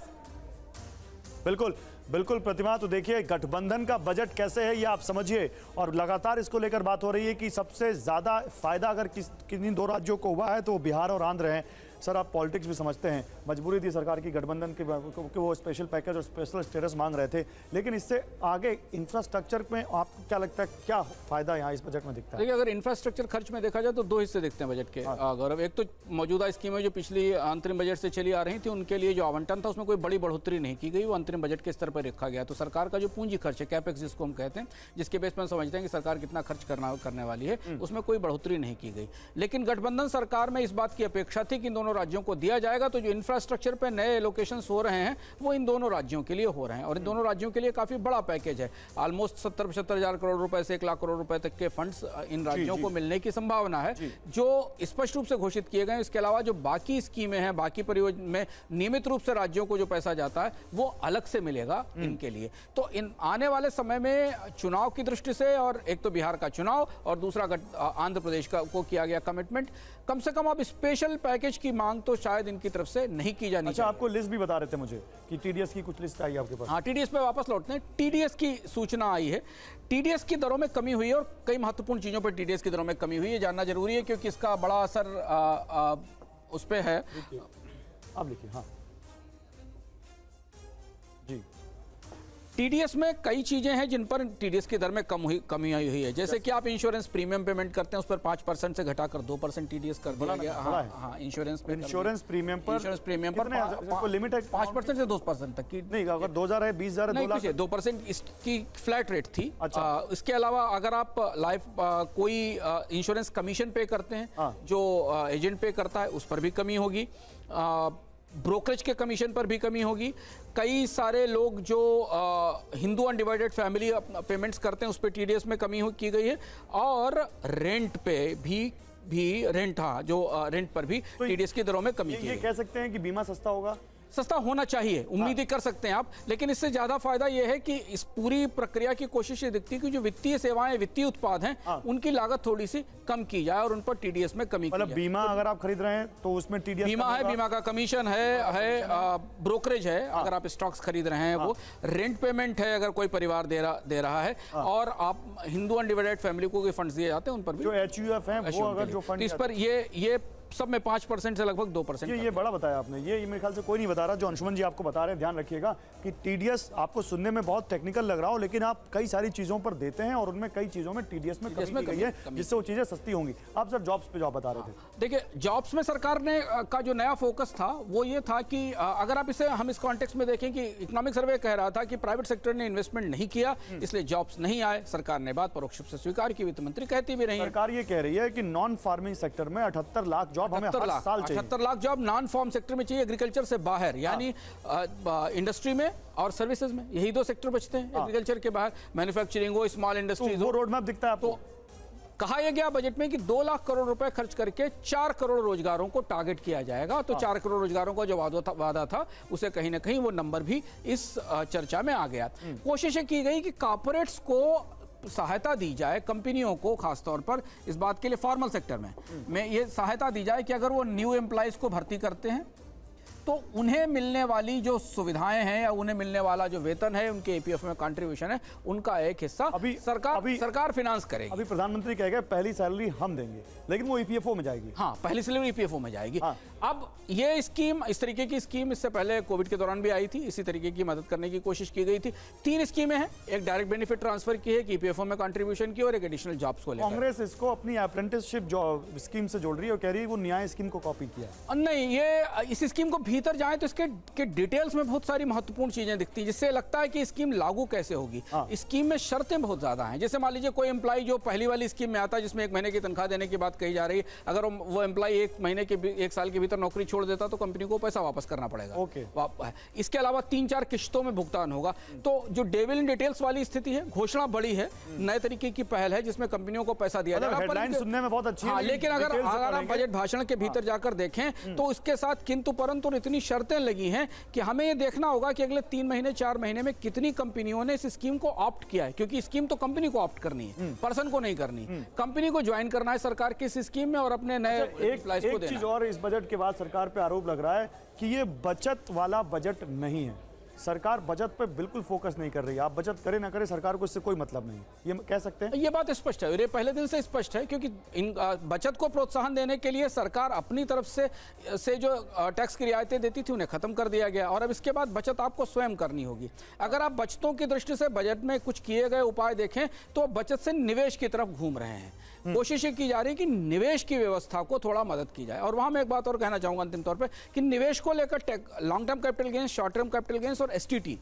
बिल्कुल प्रतिमा, तो देखिए गठबंधन का बजट कैसे है ये आप समझिए। और लगातार इसको लेकर बात हो रही है कि सबसे ज्यादा फायदा अगर किन्हीं दो राज्यों को हुआ है तो बिहार और आंध्र हैं। सर, आप पॉलिटिक्स भी समझते हैं, मजबूरी थी सरकार की गठबंधन की कि वो स्पेशल पैकेज और स्पेशल स्टेटस मांग रहे थे, लेकिन इससे आगे इंफ्रास्ट्रक्चर में आपको क्या लगता है क्या फायदा यहाँ इस बजट में दिखता है? देखिए, अगर इंफ्रास्ट्रक्चर खर्च में देखा जाए तो 2 हिस्से दिखते हैं बजट के। गौरव, एक तो मौजूदा स्कीमें जो पिछली अंतरिम बजट से चली आ रही थी उनके लिए जो आवंटन था उसमें कोई बड़ी बढ़ोतरी नहीं की गई, वो अंतरिम बजट के स्तर पर रखा गया। तो सरकार का जो पूंजी खर्च है, कैपेक्स जिसको हम कहते हैं, जिसके बेस पर समझते हैं कि सरकार कितना खर्च करने वाली है, उसमें कोई बढ़ोतरी नहीं की गई। लेकिन गठबंधन सरकार में इस बात की अपेक्षा थी कि इन दोनों दोनों राज्यों को दिया जाएगा। तो जो इंफ्रास्ट्रक्चर पे नए एलोकेशंस हो रहे हैं वो इन दोनों राज्यों के लिए हो रहे हैं और इन दोनों राज्यों के लिए काफ़ी बड़ा पैकेज है। ऑलमोस्ट 70-75 हज़ार करोड़ रुपए से 1 लाख करोड़ रुपए तक के फंड्स इन राज्यों को मिलने की संभावना है जो स्पष्ट रूप से घोषित किए गए। इसके अलावा जो बाकी स्कीमें हैं, बाकी परियोजना में नियमित रूप से राज्यों को जो पैसा जाता है वो अलग से मिलेगा इनके लिए। तो इन आने वाले समय में चुनाव की दृष्टि से, और एक तो बिहार का चुनाव और दूसरा आंध्र प्रदेश का को किया गया कमिटमेंट, कम से कम अब स्पेशल पैकेज की मांग तो शायद इनकी तरफ से नहीं की जानी। अच्छा, आपको लिस्ट भी बता रहे थे मुझे कि टीडीएस की कुछ लिस्ट आई आपके पास। हाँ, टीडीएस पे वापस लौटते हैं। टीडीएस की सूचना आई है, टीडीएस की दरों में कमी हुई है और कई महत्वपूर्ण चीज़ों पर टीडीएस की दरों में कमी हुई है। जानना जरूरी है क्योंकि इसका बड़ा असर उस पर है। अब देखिए, हाँ जी, टीडीएस में कई चीज़ें हैं जिन पर टीडीएस की दर में कमी आई हुई है। जैसे कि आप इंश्योरेंस प्रीमियम पेमेंट करते हैं, उस पर 5% से घटाकर 2% टीडीएस कर दिया गया। हाँ, इंश्योरेंस प्रीमियम पर लिमिट है 5% से 2% तक की। नहीं, अगर 2000 है, 20000 है, 2 लाख 2% इसकी फ्लैट रेट थी। इसके अलावा अगर आप लाइफ कोई इंश्योरेंस कमीशन पे करते हैं जो एजेंट पे करता है उस पर भी कमी होगी, ब्रोकरेज के कमीशन पर भी कमी होगी। कई सारे लोग जो हिंदू अनडिवाइडेड फैमिली पेमेंट्स करते हैं उस पर टीडीएस में कमी की गई है। और रेंट पे भी रेंट, हाँ, जो रेंट पर भी तो टीडीएस की दरों में कमी की गई। ये कह सकते हैं कि बीमा सस्ता होगा, सस्ता होना चाहिए, उम्मीदें कर सकते हैं आप। लेकिन इससे ज़्यादा फायदा यह है कि इस पूरी प्रक्रिया की कोशिश ये दिखती है कि जो वित्तीय सेवाएं, वित्तीय उत्पाद हैं, उनकी लागत थोड़ी सी कम की जाए और उन पर टीडीएस में कमी की जाए। मतलब बीमा अगर आप खरीद रहे हैं तो उसमें टीडीएस बीमा है, बीमा का कमीशन है, ब्रोकरेज है अगर आप स्टॉक्स खरीद रहे हैं, वो रेंट पेमेंट है अगर कोई परिवार दे रहा है, और आप हिंदू अनडिवाइडेड फैमिली को जो फंड दिए जाते हैं उन पर भी HUF है, इस पर ये सब में 5% से लगभग 2%। ये बड़ा बताया आपने, ये मेरे ख्याल से कोई नहीं बता रहा जो अंशुमन जी आपको बता रहे हैं। ध्यान रखिएगा कि टीडीएस आपको सुनने में बहुत टेक्निकल लग रहा हो, लेकिन आप कई सारी चीज़ों पर देते हैं और उनमें कई चीज़ों में टीडीएस में कमी की गई है, जिससे वो चीज़ें सस्ती होंगी। आप सर जॉब्स पे जॉब बता रहे थे। देखिए, जॉब्स में सरकार ने का जो नया फोकस था वो ये था कि अगर आप इसे हम इस कॉन्टेक्स्ट में देखें कि इकोनॉमिक सर्वे कह रहा था कि प्राइवेट सेक्टर ने इन्वेस्टमेंट नहीं किया इसलिए जॉब्स नहीं आए। सरकार ने बात परोक्ष रूप से स्वीकार की, वित्त मंत्री कहती भी रही। सरकार ये कह रही है कि नॉन फार्मिंग सेक्टर में 78 lakh 78 lakh job non farm sector में चाहिए, एग्रीकल्चर से बाहर, यानी इंडस्ट्री में और सर्विसेज में। यही दो सेक्टर बचते हैं एग्रीकल्चर के बाहर, मैन्युफैक्चरिंग हो, स्मॉल इंडस्ट्रीज हो। रोड मैप दिखता है आपको। कहा यह गया बजट में कि 2 लाख करोड़ रुपए खर्च करके 4 करोड़ रोजगारों को टारगेट किया जाएगा। तो 4 करोड़ रोजगारों का जो वादा था उसे कहीं ना कहीं वो नंबर भी इस चर्चा में आ गया। कोशिशें की गई कि कॉर्पोरेट्स को सहायता दी जाए, कंपनियों को खासतौर पर इस बात के लिए फॉर्मल सेक्टर में ये सहायता दी जाए कि अगर वो न्यू एम्प्लॉइज को भर्ती करते हैं तो उन्हें मिलने वाली जो सुविधाएं हैं या उन्हें मिलने वाला जो वेतन है, उनके एपीएफ में कंट्रीब्यूशन है, उनका एक हिस्सा सरकार फिनांस करेगी। अभी प्रधानमंत्री कह गए पहली सैलरी हम देंगे, लेकिन वो ईपीएफओ में जाएगी। हाँ, पहली सैलरी ईपीएफओ में जाएगी। अब ये स्कीम, इस तरीके की स्कीम इससे पहले कोविड के दौरान भी आई थी, इसी तरीके की मदद करने की कोशिश की गई थी। 3 स्कीमें हैं, एक डायरेक्ट बेनिफिट ट्रांसफर की है कि ईपीएफओ में कंट्रीब्यूशन की, और एक एडिशनल जॉब्स को लेकर। कांग्रेस इसको अपनी अप्रेंटिसशिप जॉब स्कीम से जोड़ रही है और कह रही है वो न्याय स्कीम को कॉपी किया। नहीं, ये इस स्कीम को भीतर जाए तो इसके डिटेल्स में बहुत सारी महत्वपूर्ण चीजें दिखती हैं जिससे लगता है कि स्कीम लागू कैसे होगी। स्कीम में शर्तें बहुत ज्यादा हैं। जैसे मान लीजिए कोई एम्प्लॉई जो पहली वाली स्कीम में आता है जिसमें 1 महीने की तनख्वाह देने की बात कही जा रही है, अगर वो एम्प्लॉई 1 महीने के 1 साल के भीतर नौकरी छोड़ देता तो कंपनी को पैसा वापस करना पड़ेगा। इसके अलावा 3-4 किश्तों में भुगतान होगा। तो जो डेविल इन डिटेल्स वाली स्थिति है, घोषणा बड़ी है, नए तरीके की पहल है जिसमें कंपनियों को पैसा दिया जाएगा। लेकिन अगर आप बजट भाषण के भीतर जाकर देखें तो इसके साथ किंतु परंतु इतनी शर्तें लगी हैं कि हमें यह देखना होगा कि अगले 3-4 महीने में कितनी कंपनियों ने इस स्कीम को ऑप्ट किया है, क्योंकि स्कीम तो कंपनी को ऑप्ट करनी है, पर्सन को नहीं करनी। कंपनी को ज्वाइन करना है सरकार की इस स्कीम में और अपने नए एम्प्लॉइज को देना। एक चीज और इस बजट के बाद सरकार पे आरोप लग रहा है कि ये बचत वाला बजट नहीं है, सरकार बचत पर बिल्कुल फोकस नहीं कर रही। आप बचत करें ना करें, सरकार को इससे कोई मतलब नहीं, ये कह सकते हैं। ये बात स्पष्ट है, ये पहले दिन से स्पष्ट है, क्योंकि इन बचत को प्रोत्साहन देने के लिए सरकार अपनी तरफ से जो टैक्स की रियायतें देती थी उन्हें खत्म कर दिया गया और अब इसके बाद बचत आपको स्वयं करनी होगी। अगर आप बचतों की दृष्टि से बजट में कुछ किए गए उपाय देखें तो बचत से निवेश की तरफ घूम रहे हैं। कोशिशें की जा रही कि निवेश की व्यवस्था को थोड़ा मदद की जाए। और वहां मैं एक बात और कहना चाहूंगा अंतिम तौर पे कि निवेश को लेकर long term capital gains, short term capital gains और एसटीटी,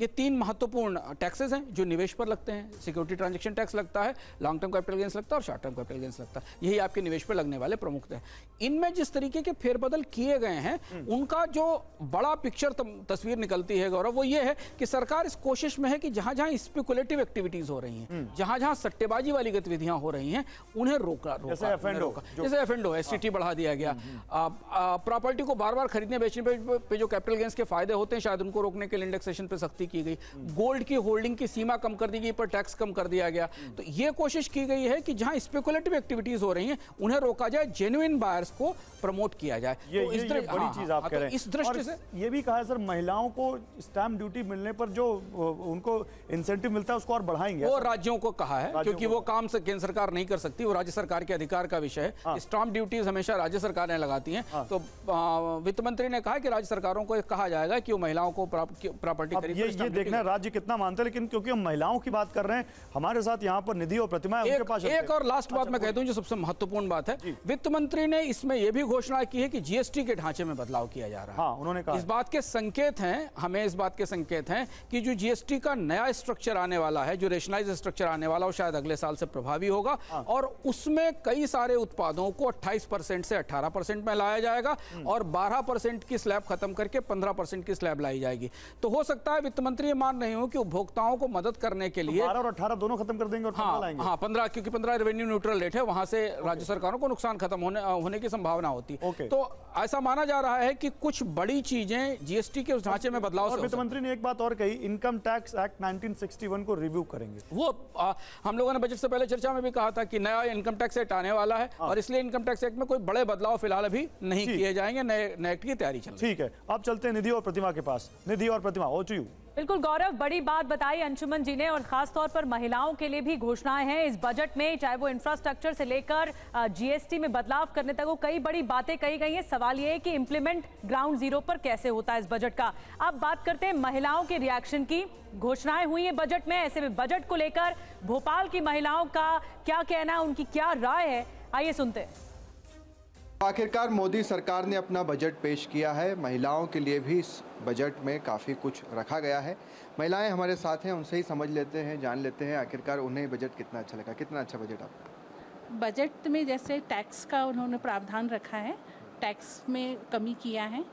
ये तीन महत्वपूर्ण टैक्सेस हैं जो निवेश पर लगते हैं। सिक्योरिटी ट्रांजेक्शन टैक्स लगता है, लॉन्ग टर्म कैपिटल गेन्स लगता है और शॉर्ट टर्म कैपिटल गेन्स लगता है। यही आपके निवेश पर लगने वाले प्रमुख हैं। इनमें जिस तरीके के फेरबदल किए गए हैं उनका जो बड़ा पिक्चर तस्वीर निकलती है गौरव, वो ये है कि सरकार इस कोशिश में है कि जहां जहां स्पेकुलेटिव एक्टिविटीज हो रही हैं, जहां जहां सट्टेबाजी वाली गतिविधियां हो रही हैं, उन्हें रोका। जैसे एफएनडीओ एसटीटी बढ़ा दिया गया, प्रॉपर्टी को बार बार खरीदने बेचने पे जो कैपिटल गेंस के फायदे होते हैं शायद उनको रोकने के लिए इंडेक्सेशन पे सख्ती की गई, गोल्ड की होल्डिंग की सीमा कम कर दी गई पर टैक्स कम कर दिया गया। तो ये कोशिश की गई है कि जहां स्पेकुलेटिव एक्टिविटीज हो रही है उन्हें रोका जाए, जेन्युइन बायर्स को प्रमोट किया जाए। इस दृष्टि से ये भी कहा है सर, महिलाओं को स्टैंप ड्यूटी मिलने पर जो उनको इंसेंटिव मिलता है उसको और बढ़ाएंगे, वो राज्यों को कहा है क्योंकि वो काम से केंद्र सरकार नहीं कर सकती, वो राज्य सरकार के अधिकार का विषय है। स्टैंप ड्यूटीज हमेशा राज्य सरकारें लगाती हैं। तो वित्त मंत्री ने कहा कि राज्य सरकारों को कहा जाएगा कि वो महिलाओं को प्रॉपर्टी खरीद ये देखना है राज्य कितना मानते हैं। लेकिन क्योंकि हम महिलाओं की बात कर रहे हैं, हमारे साथ यहाँ पर निधि और प्रतिमा है, उनके पास एक और लास्ट बात मैं कह दूं जो सबसे महत्वपूर्ण बात है, वित्त मंत्री ने इसमें यह भी घोषणा की है कि जीएसटी के ढांचे में बदलाव किया जा रहा है। उन्होंने कहा इस बात के संकेत हैं, हमें इस बात के संकेत हैं कि जो जीएसटी का नया स्ट्रक्चर आने वाला है, जो रेशनलाइज स्ट्रक्चर आने वाला है, शायद अगले साल से प्रभावी होगा और उसमें कई सारे उत्पादों को 28% से 18% में लाया जाएगा और 12% की स्लैब खत्म करके 15% की स्लैब लाई जाएगी। तो हो सकता है वित्त मंत्री मान रहे हो कि उपभोक्ताओं को मदद करने के लिए 12 और 18 दोनों खत्म कर देंगे और 15 लाएंगे। हाँ, 15 क्योंकि 15 रेवेन्यू न्यूट्रल रेट है, वहां से राज्य सरकारों को नुकसान खत्म होने की संभावना होती है। तो ऐसा माना जा रहा है कि कुछ बड़ी चीजें जीएसटी के उस ढांचे में बदलाव। और वित्त मंत्री ने एक बात और कही, इनकम टैक्स एक्ट 1961 को रिव्यू करेंगे। वो हम लोगों ने बजट से पहले चर्चा में भी कहा था कि नया इनकम टैक्स एक्ट आने वाला है और इसलिए इनकम टैक्स एक्ट में कोई बड़े बदलाव फिलहाल अभी नहीं किए जाएंगे, नए एक्ट की तैयारी चल रही है। ठीक है, अब चलते हैं निधि और प्रतिमा के पास। निधि और प्रतिमा, हो टू यू। बिल्कुल गौरव, बड़ी बात बताई अंशुमन जी ने और खासतौर पर महिलाओं के लिए भी घोषणाएं हैं इस बजट में, चाहे वो इंफ्रास्ट्रक्चर से लेकर जीएसटी में बदलाव करने तक, वो कई बड़ी बातें कही गई हैं। सवाल ये है कि इम्प्लीमेंट ग्राउंड जीरो पर कैसे होता है इस बजट का। अब बात करते हैं महिलाओं के रिएक्शन की। घोषणाएं हुई हैं बजट में, ऐसे में बजट को लेकर भोपाल की महिलाओं का क्या कहना है, उनकी क्या राय है, आइए सुनते हैं। आखिरकार मोदी सरकार ने अपना बजट पेश किया है, महिलाओं के लिए भी इस बजट में काफ़ी कुछ रखा गया है। महिलाएं हमारे साथ हैं, उनसे ही समझ लेते हैं, जान लेते हैं आखिरकार उन्हें बजट कितना अच्छा लगा। कितना अच्छा बजट आपका? बजट में जैसे टैक्स का उन्होंने प्रावधान रखा है, टैक्स में कमी किया है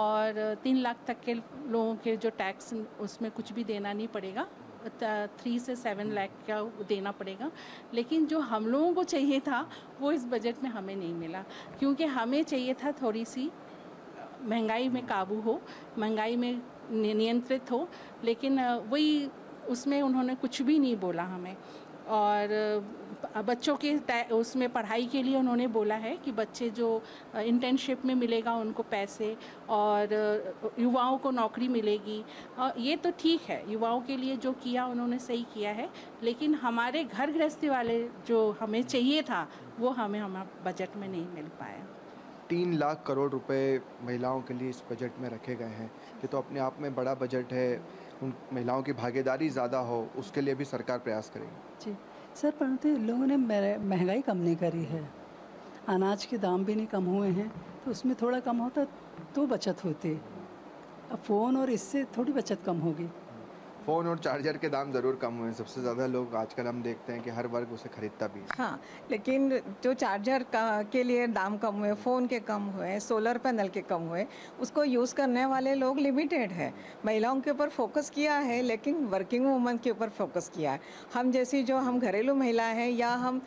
और 3 लाख तक के लोगों के जो टैक्स उसमें कुछ भी देना नहीं पड़ेगा, 3 से 7 लाख का देना पड़ेगा। लेकिन जो हम लोगों को चाहिए था वो इस बजट में हमें नहीं मिला, क्योंकि हमें चाहिए था थोड़ी सी महंगाई में काबू हो, महंगाई में नियंत्रित हो, लेकिन वही उसमें उन्होंने कुछ भी नहीं बोला हमें। और बच्चों के उसमें पढ़ाई के लिए उन्होंने बोला है कि बच्चे जो इंटर्नशिप में मिलेगा उनको पैसे और युवाओं को नौकरी मिलेगी। ये तो ठीक है, युवाओं के लिए जो किया उन्होंने सही किया है, लेकिन हमारे घर गृहस्थी वाले जो हमें चाहिए था वो हमें हमारे बजट में नहीं मिल पाया। 3 लाख करोड़ रुपए महिलाओं के लिए इस बजट में रखे गए हैं, ये तो अपने आप में बड़ा बजट है। उन महिलाओं की भागीदारी ज़्यादा हो उसके लिए भी सरकार प्रयास करेगी। जी सर, परंतु लोगों ने महंगाई कम नहीं करी है, अनाज के दाम भी नहीं कम हुए हैं, तो उसमें थोड़ा कम होता तो बचत होती। अब फ़ोन और इससे थोड़ी बचत कम होगी। फ़ोन और चार्जर के दाम ज़रूर कम हुए हैं, सबसे ज़्यादा लोग आजकल हम देखते हैं कि हर वर्ग उसे खरीदता भी है। हाँ, लेकिन जो चार्जर के लिए दाम कम हुए, फ़ोन के कम हुए, सोलर पैनल के कम हुए, उसको यूज़ करने वाले लोग लिमिटेड है। महिलाओं के ऊपर फोकस किया है, लेकिन वर्किंग वूमन के ऊपर फोकस किया है। हम जैसी जो हम घरेलू महिला हैं या हम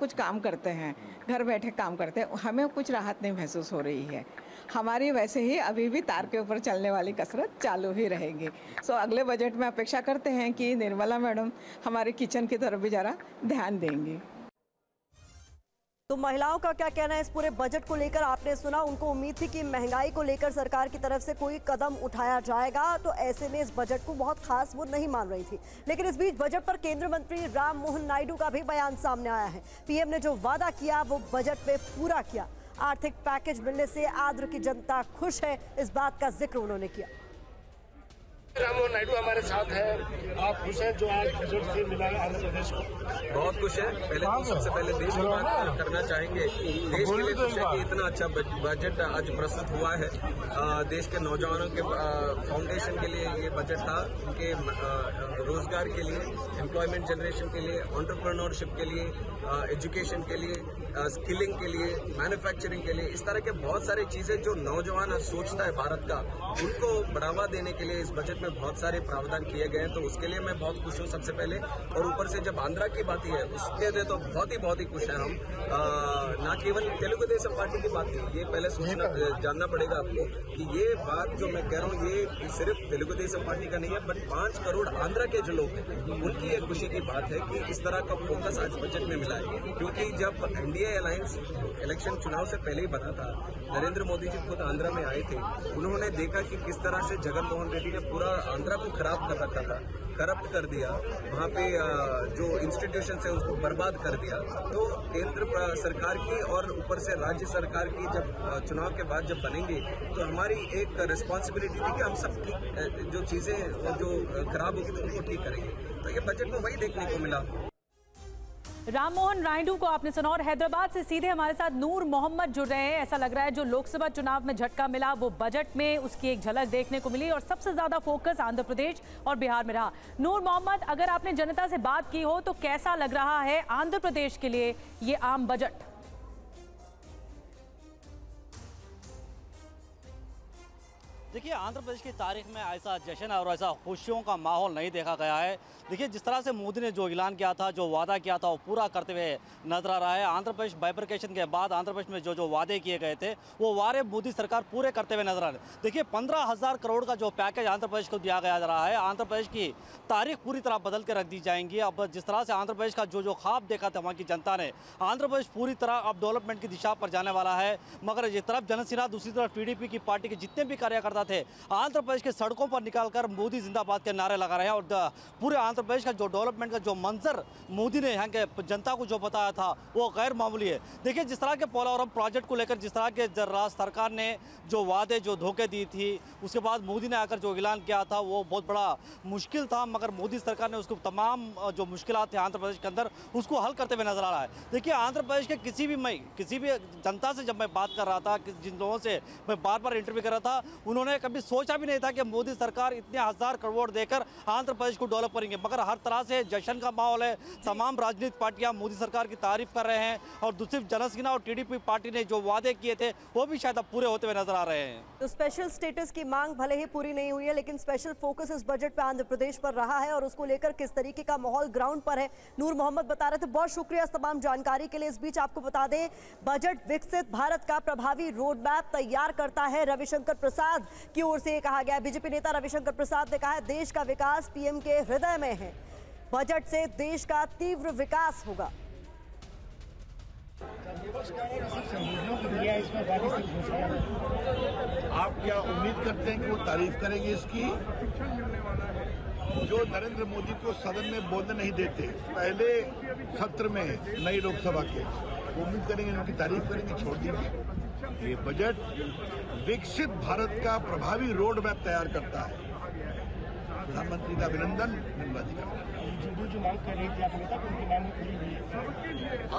कुछ काम करते हैं, घर बैठे काम करते हैं, हमें कुछ राहत नहीं महसूस हो रही है। हमारी वैसे ही अभी भी तार के ऊपर चलने वाली कसरत चालू ही रहेगी। सो अगले बजट में अपेक्षा करते हैं कि निर्मला मैडम हमारे किचन की तरफ भी जरा ध्यान देंगी। तो महिलाओं का क्या कहना है इस पूरे बजट को लेकर, आपने सुना। उनको उम्मीद थी कि महंगाई को लेकर सरकार की तरफ से कोई कदम उठाया जाएगा, तो ऐसे में इस बजट को बहुत खास वो नहीं मान रही थी। लेकिन इस बीच बजट पर केंद्रीय मंत्री राम मोहन नायडू का भी बयान सामने आया है। पीएम ने जो वादा किया वो बजट में पूरा किया। आर्थिक पैकेज मिलने से आंध्र की जनता खुश है, इस बात का जिक्र उन्होंने किया। राम मोहन नायडू हमारे साथ हैं। आप खुश हैं जो आज बजट से मिला है आंध्र प्रदेश को? बहुत खुश है। पहले सबसे पहले देश की बात करना चाहेंगे। देश के लिए खुश है कि इतना अच्छा बजट आज प्रस्तुत हुआ है। देश के नौजवानों के फाउंडेशन के लिए ये बजट था, उनके रोजगार के लिए, एम्प्लॉयमेंट जनरेशन के लिए, एंटरप्रेन्योरशिप के लिए, एजुकेशन के लिए, स्किलिंग के लिए, मैन्युफैक्चरिंग के लिए, इस तरह के बहुत सारी चीजें जो नौजवान आज सोचता है भारत का, उनको बढ़ावा देने के लिए इस बजट में बहुत सारे प्रावधान किए गए हैं। तो उसके लिए मैं बहुत खुश हूँ सबसे पहले, और ऊपर से जब आंध्रा की बात है उसके लिए तो बहुत ही खुश है हम। ना केवल तेलुगुदेशम पार्टी की बात है, ये पहले सोचना जानना पड़ेगा आपको कि ये बात जो मैं कह रहा हूँ ये सिर्फ तेलुगुदेशम पार्टी का नहीं है, बट 5 करोड़ आंध्रा के जो लोग हैं उनकी एक खुशी की बात है कि इस तरह का फोकस आज बजट में मिला है। क्योंकि जब एनडीए अलायंस इलेक्शन चुनाव से पहले ही बना था, नरेंद्र मोदी जी खुद आंध्रा में आए थे, उन्होंने देखा कि किस तरह से जगन मोहन रेड्डी ने पूरा आंध्रा को खराब कर रखा था, करप्ट कर दिया, वहां पे जो इंस्टीट्यूशन है उसको बर्बाद कर दिया। तो केंद्र सरकार की और ऊपर से राज्य सरकार की जब चुनाव के बाद जब बनेंगे तो हमारी एक रिस्पॉन्सिबिलिटी थी कि हम सब ठीक जो चीजें जो खराब होगी उनको ठीक करेंगे। तो ये बजट में वही देखने को मिला। राम मोहन नायडू को आपने सुना और हैदराबाद से सीधे हमारे साथ नूर मोहम्मद जुड़ रहे हैं। ऐसा लग रहा है जो लोकसभा चुनाव में झटका मिला वो बजट में उसकी एक झलक देखने को मिली और सबसे ज्यादा फोकस आंध्र प्रदेश और बिहार में रहा। नूर मोहम्मद, अगर आपने जनता से बात की हो तो कैसा लग रहा है आंध्र प्रदेश के लिए ये आम बजट? देखिए, आंध्र प्रदेश की तारीख में ऐसा जश्न और ऐसा खुशियों का माहौल नहीं देखा गया है। देखिए, जिस तरह से मोदी ने जो ऐलान किया था, जो वादा किया था, वो पूरा करते हुए नजर आ रहा है। आंध्र प्रदेश बाइफरकेशन के बाद आंध्र प्रदेश में जो वादे किए गए थे वो वादे मोदी सरकार पूरे करते हुए नजर आ रहे हैं। देखिए, 15,000 करोड़ का जो पैकेज आंध्र प्रदेश को दिया गया जा रहा है, आंध्र प्रदेश की तारीख पूरी तरह बदल के रख दी जाएंगी। अब जिस तरह से आंध्र प्रदेश का जो ख्वाब देखा था वहाँ की जनता ने, आंध्र प्रदेश पूरी तरह अब डेवलपमेंट की दिशा पर जाने वाला है। मगर एक तरफ जनसेना, दूसरी तरफ टीडीपी की पार्टी के जितने भी कार्यकर्ता थे आंध्र प्रदेश के सड़कों पर निकालकर मोदी जिंदाबाद के नारे लगा रहे हैं। और पूरे आंध्र प्रदेश का जो डेवलपमेंट का जो मंजर मोदी ने यहाँ के जनता को जो बताया था वो गैर मामूली है। देखिए, जिस तरह के पोलावरम प्रोजेक्ट को लेकर जिस तरह के राज्य सरकार ने जो वादे जो धोखे दी थी, उसके बाद मोदी ने आकर जो ऐलान किया था वो बहुत बड़ा मुश्किल था। मगर मोदी सरकार ने उसको तमाम जो मुश्किल थी आंध्र प्रदेश के अंदर उसको हल करते हुए नजर आ रहा है। देखिए, आंध्र प्रदेश के किसी भी जनता से जब मैं बात कर रहा था, जिन लोगों से मैं बार बार इंटरव्यू कर रहा था, उन्होंने कभी सोचा भी नहीं था कि मोदी सरकार इतने 1,000 करोड़ देकर आंध्र प्रदेश को डेवलप करेंगे। मगर हर तरह से जश्न का माहौल है। तमाम राजनीतिक पार्टियां मोदी सरकार की तारीफ कर रहे हैं और दूसरी जनसेना और टीडीपी पार्टी ने जो वादे किए थे वो भी शायद अब पूरे होते हुए नजर आ रहे हैं। तो स्पेशल स्टेटस की मांग भले ही पूरी नहीं हुई है, लेकिन स्पेशल फोकस इस बजट पर आंध्र प्रदेश पर रहा है और उसको लेकर किस तरीके का माहौल ग्राउंड पर है नूर मोहम्मद बता रहे थे। बहुत शुक्रिया इस तमाम जानकारी के लिए। इस बीच आपको बता दें, बजट विकसित भारत का प्रभावी रोड मैप तैयार करता है, रविशंकर प्रसाद की ओर से कहा गया। बीजेपी नेता रविशंकर प्रसाद ने कहा है, देश का विकास पीएम के हृदय में है, बजट से देश का तीव्र विकास होगा। आप क्या उम्मीद करते हैं कि वो तारीफ करेंगे इसकी? जो नरेंद्र मोदी को सदन में बोलने नहीं देते पहले सत्र में नई लोकसभा के, उम्मीद करेंगे उनकी तारीफ करेंगे? छोड़ दीजिए। ये बजट विकसित भारत का प्रभावी रोड मैप तैयार करता है। प्रधानमंत्री का अभिनंदन, धन्यवाद।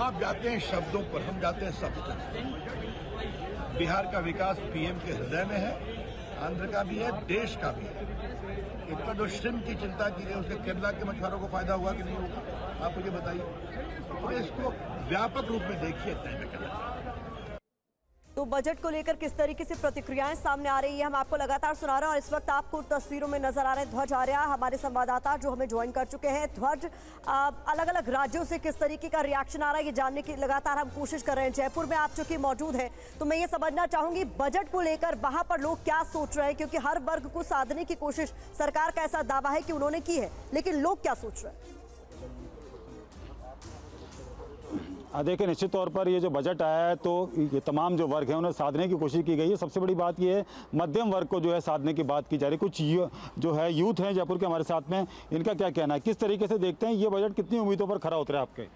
आप जाते हैं शब्दों पर, हम जाते हैं सब्सटेंस। बिहार का विकास पीएम के हृदय में है, आंध्र का भी है, देश का भी है। इतना जो श्रिम की चिंता की गई उसके केरला के मछुआरों को फायदा हुआ कि नहीं होगा, आप मुझे बताइए। तो इसको व्यापक रूप में देखिए, तय में करना चाहिए। तो बजट को लेकर किस तरीके से प्रतिक्रियाएं सामने आ रही है हम आपको लगातार सुना रहे हैं और इस वक्त आपको तस्वीरों में नजर आ रहे हैं ध्वज आर्या हमारे संवाददाता जो हमें ज्वाइन कर चुके हैं। ध्वज, अलग अलग राज्यों से किस तरीके का रिएक्शन आ रहा है ये जानने की लगातार हम कोशिश कर रहे हैं। जयपुर में आप चूंकि मौजूद हैं तो मैं ये समझना चाहूंगी बजट को लेकर वहां पर लोग क्या सोच रहे हैं, क्योंकि हर वर्ग को साधने की कोशिश सरकार का ऐसा दावा है कि उन्होंने की है, लेकिन लोग क्या सोच रहे हैं? देखिए, निश्चित तौर पर ये जो बजट आया है तो ये तमाम जो वर्ग हैं उन्हें साधने की कोशिश की गई है। सबसे बड़ी बात ये है मध्यम वर्ग को जो है साधने की बात की जा रही है। कुछ जो है यूथ हैं जयपुर के हमारे साथ में, इनका क्या कहना है, किस तरीके से देखते हैं ये बजट, कितनी उम्मीदों पर खरा उतरा आपके?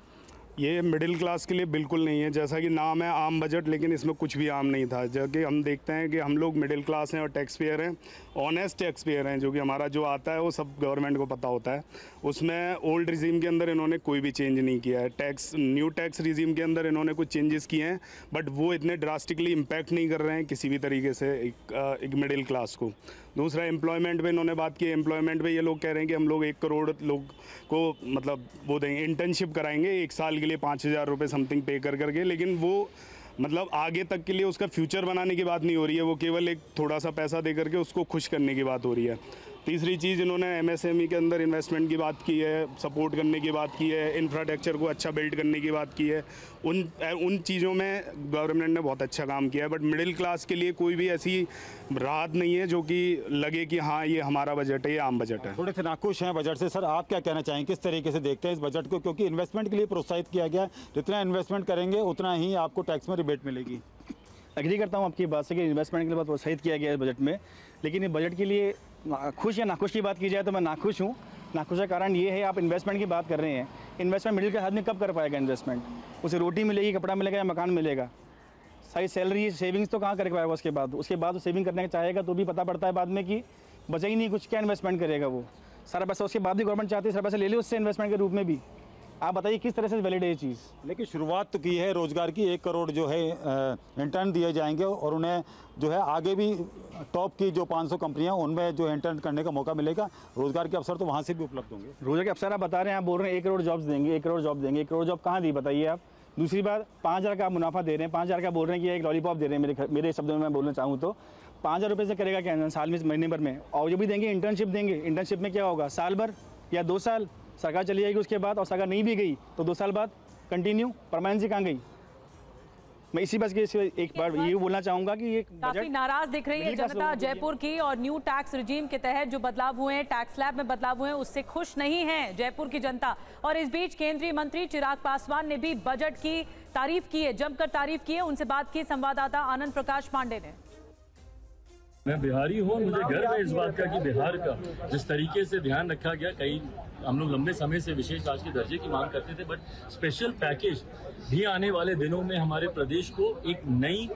ये मिडिल क्लास के लिए बिल्कुल नहीं है। जैसा कि नाम है आम बजट, लेकिन इसमें कुछ भी आम नहीं था। जबकि हम देखते हैं कि हम लोग मिडिल क्लास हैं और टैक्स पेयर हैं, ऑनेस्ट टैक्स पेयर हैं, जो कि हमारा जो आता है वो सब गवर्नमेंट को पता होता है। उसमें ओल्ड रिजीम के अंदर इन्होंने कोई भी चेंज नहीं किया है। टैक्स न्यू टैक्स रिजीम के अंदर इन्होंने कुछ चेंजेस किए हैं, बट वो इतने ड्रास्टिकली इम्पैक्ट नहीं कर रहे हैं किसी भी तरीके से एक मिडिल क्लास को। दूसरा, एम्प्लॉयमेंट पे इन्होंने बात की। एम्प्लॉयमेंट पे ये लोग कह रहे हैं कि हम लोग 1 करोड़ लोग को मतलब वो देंगे, इंटर्नशिप कराएंगे 1 साल के लिए 5,000 रुपये समथिंग पे कर करके। लेकिन वो मतलब आगे तक के लिए उसका फ्यूचर बनाने की बात नहीं हो रही है, वो केवल एक थोड़ा सा पैसा दे करके उसको खुश करने की बात हो रही है। तीसरी चीज़, इन्होंने MSME के अंदर इन्वेस्टमेंट की बात की है, सपोर्ट करने की बात की है, इंफ्रास्ट्रक्चर को अच्छा बिल्ड करने की बात की है। उन चीज़ों में गवर्नमेंट ने बहुत अच्छा काम किया है, बट मिडिल क्लास के लिए कोई भी ऐसी राहत नहीं है जो कि लगे कि हाँ ये हमारा बजट है, ये आम बजट है। थोड़े से नाखुश हैं बजट से। सर आप क्या कहना चाहेंगे, किस तरीके से देखते हैं इस बजट को, क्योंकि इन्वेस्टमेंट के लिए प्रोत्साहित किया गया है, जितना इन्वेस्टमेंट करेंगे उतना ही आपको टैक्स में रिबेट मिलेगी? एग्री करता हूँ आपकी बात से कि इन्वेस्टमेंट के लिए बहुत प्रोत्साहित किया गया है बजट में, लेकिन ये बजट के लिए खुश या नाखुश की बात की जाए तो मैं नाखुश हूँ। नाखुश का कारण ये है, आप इन्वेस्टमेंट की बात कर रहे हैं, इन्वेस्टमेंट मिडिल क्लास आदमी कब कर पाएगा? इन्वेस्टमेंट उसे रोटी मिलेगी, कपड़ा मिलेगा या मकान मिलेगा, सही सैलरी सेविंग्स तो कहाँ कर पाएगा? उसके बाद सेविंग करने चाहेगा तो भी पता पड़ता है बाद में कि बचा ही नहीं कुछ, क्या इन्वेस्टमेंट करेगा वो? सारा पैसा उसके बाद भी गवर्नमेंट चाहती है सारा पैसा ले लो उससे इन्वेस्टमेंट के रूप में भी। आप बताइए किस तरह से वैलिड है ये चीज़? लेकिन शुरुआत तो की है रोज़गार की, 1 करोड़ जो है इंटर्न दिए जाएंगे और उन्हें जो है आगे भी टॉप की जो 500 कंपनियां उनमें जो इंटर्न करने का मौका मिलेगा। रोज़गार के अवसर तो वहां से भी उपलब्ध होंगे। रोज़गार के अवसर आप बता रहे हैं, आप बोल रहे हैं 1 करोड़ जॉब्स देंगे, 1 करोड़ जॉब देंगे, 1 करोड़ जॉब कहाँ दी बताइए आप? दूसरी बात, 5,000 का आप मुनाफा दे रहे हैं, 5,000 का बोल रहे हैं कि एक लॉलीपॉप दे रहे हैं। मेरे शब्दों में मैं बोलना चाहूँ तो 5,000 रुपये से करेगा क्या साल में, महीने भर में? और जो भी देंगे इंटर्नशिप देंगे, इंटर्नशिप में क्या होगा? साल भर या 2 साल सरकार चली जाएगी, उसके बाद और सरकार नहीं भी गई तो 2 साल बाद कंटिन्यू परमानेंसी कहाँ गई? मैं इसी बस के एक बार ये बोलना चाहूंगा कि ये काफी नाराज दिख रही है जनता जयपुर की, और न्यू टैक्स रिजीम के तहत जो बदलाव हुए हैं, टैक्स स्लैब में बदलाव हुए हैं, उससे खुश नहीं है जयपुर की जनता। और इस बीच केंद्रीय मंत्री चिराग पासवान ने भी बजट की तारीफ की है, जमकर तारीफ की है। उनसे बात की संवाददाता आनंद प्रकाश पांडे ने। मैं बिहारी हूँ, मुझे गर्व है इस बात का कि बिहार का जिस तरीके से ध्यान रखा गया, कई हम लोग लंबे समय से विशेष राज के दर्जे की मांग करते थे, बट स्पेशल पैकेज भी आने वाले दिनों में हमारे प्रदेश को एक नई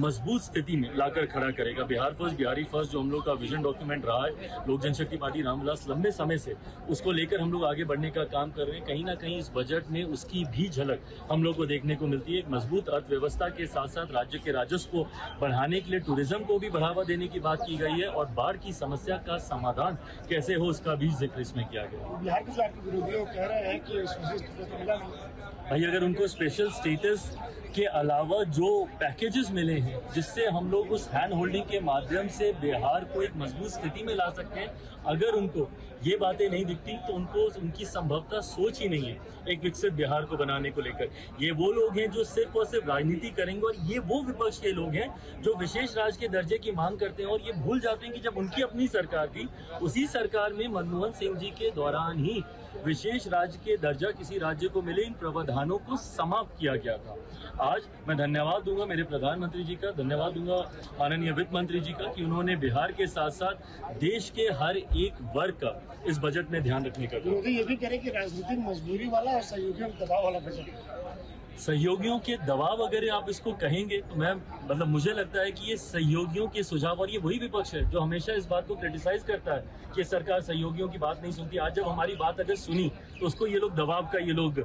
मजबूत स्थिति में लाकर खड़ा करेगा। बिहार फर्स्ट, बिहारी फर्स्ट जो हम लोग का विजन डॉक्यूमेंट रहा है, लोक जनशक्ति पार्टी रामविलास लंबे समय से उसको लेकर हम लोग आगे बढ़ने का काम कर रहे हैं। कहीं ना कहीं इस बजट में उसकी भी झलक हम लोग को देखने को मिलती है। एक मजबूत अर्थव्यवस्था के साथ साथ राज्य के राजस्व को बढ़ाने के लिए टूरिज्म को भी बढ़ावा देने की बात की गई है, और बाढ़ की समस्या का समाधान कैसे हो उसका भी जिक्र इसमें किया गया। बिहार के साथ विरोधियों कह रहे हैं कि भाई अगर उनको स्पेशल स्टेटस के अलावा जो पैकेजेस मिले हैं जिससे हम लोग उस हैंड होल्डिंग के माध्यम से बिहार को एक मजबूत स्थिति में ला सकते हैं, अगर उनको ये बातें नहीं दिखती तो उनको उनकी संभवतः सोच ही नहीं है एक विकसित बिहार को बनाने को लेकर। ये वो लोग हैं जो सिर्फ और सिर्फ राजनीति करेंगे, और ये वो विपक्ष के लोग हैं जो विशेष राज के दर्जे की मांग करते हैं, और ये भूल जाते हैं कि जब उनकी अपनी सरकार थी उसी सरकार में मनमोहन सिंह जी के दौरान ही विशेष राज्य के दर्जा किसी राज्य को मिले, इन प्रावधानों को समाप्त किया गया था। आज मैं धन्यवाद दूंगा मेरे प्रधानमंत्री जी का, धन्यवाद दूंगा माननीय वित्त मंत्री जी का कि उन्होंने बिहार के साथ साथ देश के हर एक वर्ग का इस बजट में ध्यान रखने का काम। ये भी कह रहे कि राजनीतिक मजबूरी वाला और सहयोगियों के दबाव वाला बजट, सहयोगियों के दबाव अगर आप इसको कहेंगे तो मैं मतलब मुझे लगता है कि ये सहयोगियों के सुझाव, और ये वही विपक्ष है जो हमेशा इस बात को क्रिटिसाइज करता है कि सरकार सहयोगियों की बात नहीं सुनती। आज जब हमारी बात अगर सुनी तो उसको ये लोग दबाव का ये लोग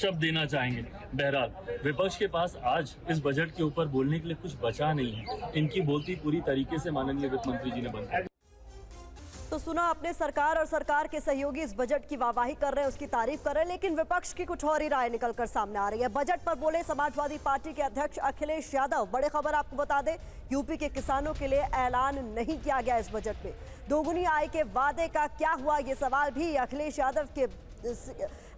शब्द देना चाहेंगे। बहरहाल विपक्ष के पास आज इस बजट के ऊपर बोलने के लिए कुछ बचा नहीं है, इनकी बोलती पूरी तरीके से माननीय वित्त मंत्री जी ने बंद कर दी। तो सुना आपने, सरकार और सरकार के सहयोगी इस बजट की वाहवाही कर रहे हैं, उसकी तारीफ कर रहे हैं, लेकिन विपक्ष की कुछ और ही राय निकलकर सामने आ रही है। बजट पर बोले समाजवादी पार्टी के अध्यक्ष अखिलेश यादव। बड़ी खबर आपको बता दें, यूपी के किसानों के लिए ऐलान नहीं किया गया इस बजट में। दोगुनी आय के वादे का क्या हुआ, ये सवाल भी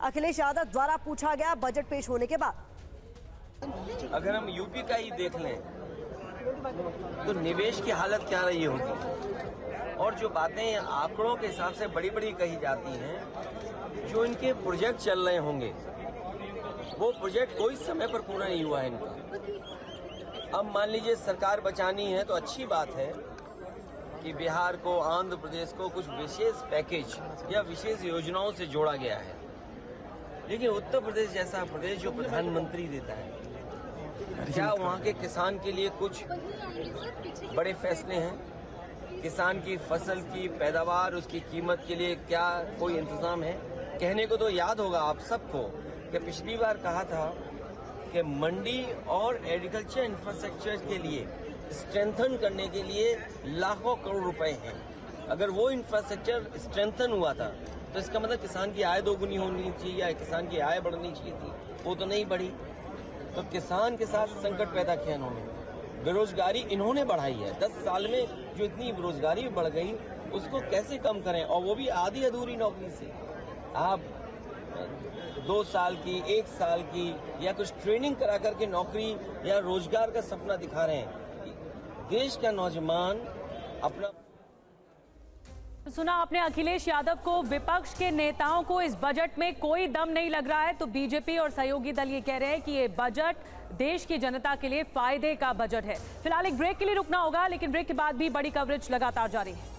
अखिलेश यादव द्वारा पूछा गया बजट पेश होने के बाद। अगर हम यूपी का ही देख लें तो निवेश की हालत क्या रही होगी, और जो बातें आंकड़ों के हिसाब से बड़ी बड़ी कही जाती हैं, जो इनके प्रोजेक्ट चल रहे होंगे वो प्रोजेक्ट कोई समय पर पूरा नहीं हुआ है इनका। अब मान लीजिए सरकार बचानी है तो अच्छी बात है कि बिहार को, आंध्र प्रदेश को कुछ विशेष पैकेज या विशेष योजनाओं से जोड़ा गया है, लेकिन उत्तर प्रदेश जैसा प्रदेश जो प्रधानमंत्री देता है, क्या वहाँ के किसान के लिए कुछ बड़े फैसले हैं? किसान की फसल की पैदावार, उसकी कीमत के लिए क्या कोई इंतजाम है? कहने को तो याद होगा आप सबको कि पिछली बार कहा था कि मंडी और एग्रीकल्चर इंफ्रास्ट्रक्चर के लिए स्ट्रेंथन करने के लिए लाखों करोड़ रुपए हैं। अगर वो इंफ्रास्ट्रक्चर स्ट्रेंथन हुआ था तो इसका मतलब किसान की आय दोगुनी होनी चाहिए या किसान की आय बढ़नी चाहिए थी, वो तो नहीं बढ़ी। तो किसान के साथ संकट पैदा किया इन्होंने, बेरोजगारी इन्होंने बढ़ाई है। 10 साल में जो इतनी बेरोजगारी बढ़ गई उसको कैसे कम करें, और वो भी आधी अधूरी नौकरी से। आप 2 साल की, 1 साल की या कुछ ट्रेनिंग करा करके नौकरी या रोजगार का सपना दिखा रहे हैं। देश का नौजवान अपना। सुना आपने अखिलेश यादव को, विपक्ष के नेताओं को इस बजट में कोई दम नहीं लग रहा है। तो बीजेपी और सहयोगी दल ये कह रहे हैं कि ये बजट देश की जनता के लिए फायदे का बजट है। फिलहाल एक ब्रेक के लिए रुकना होगा, लेकिन ब्रेक के बाद भी बड़ी कवरेज लगातार जारी है।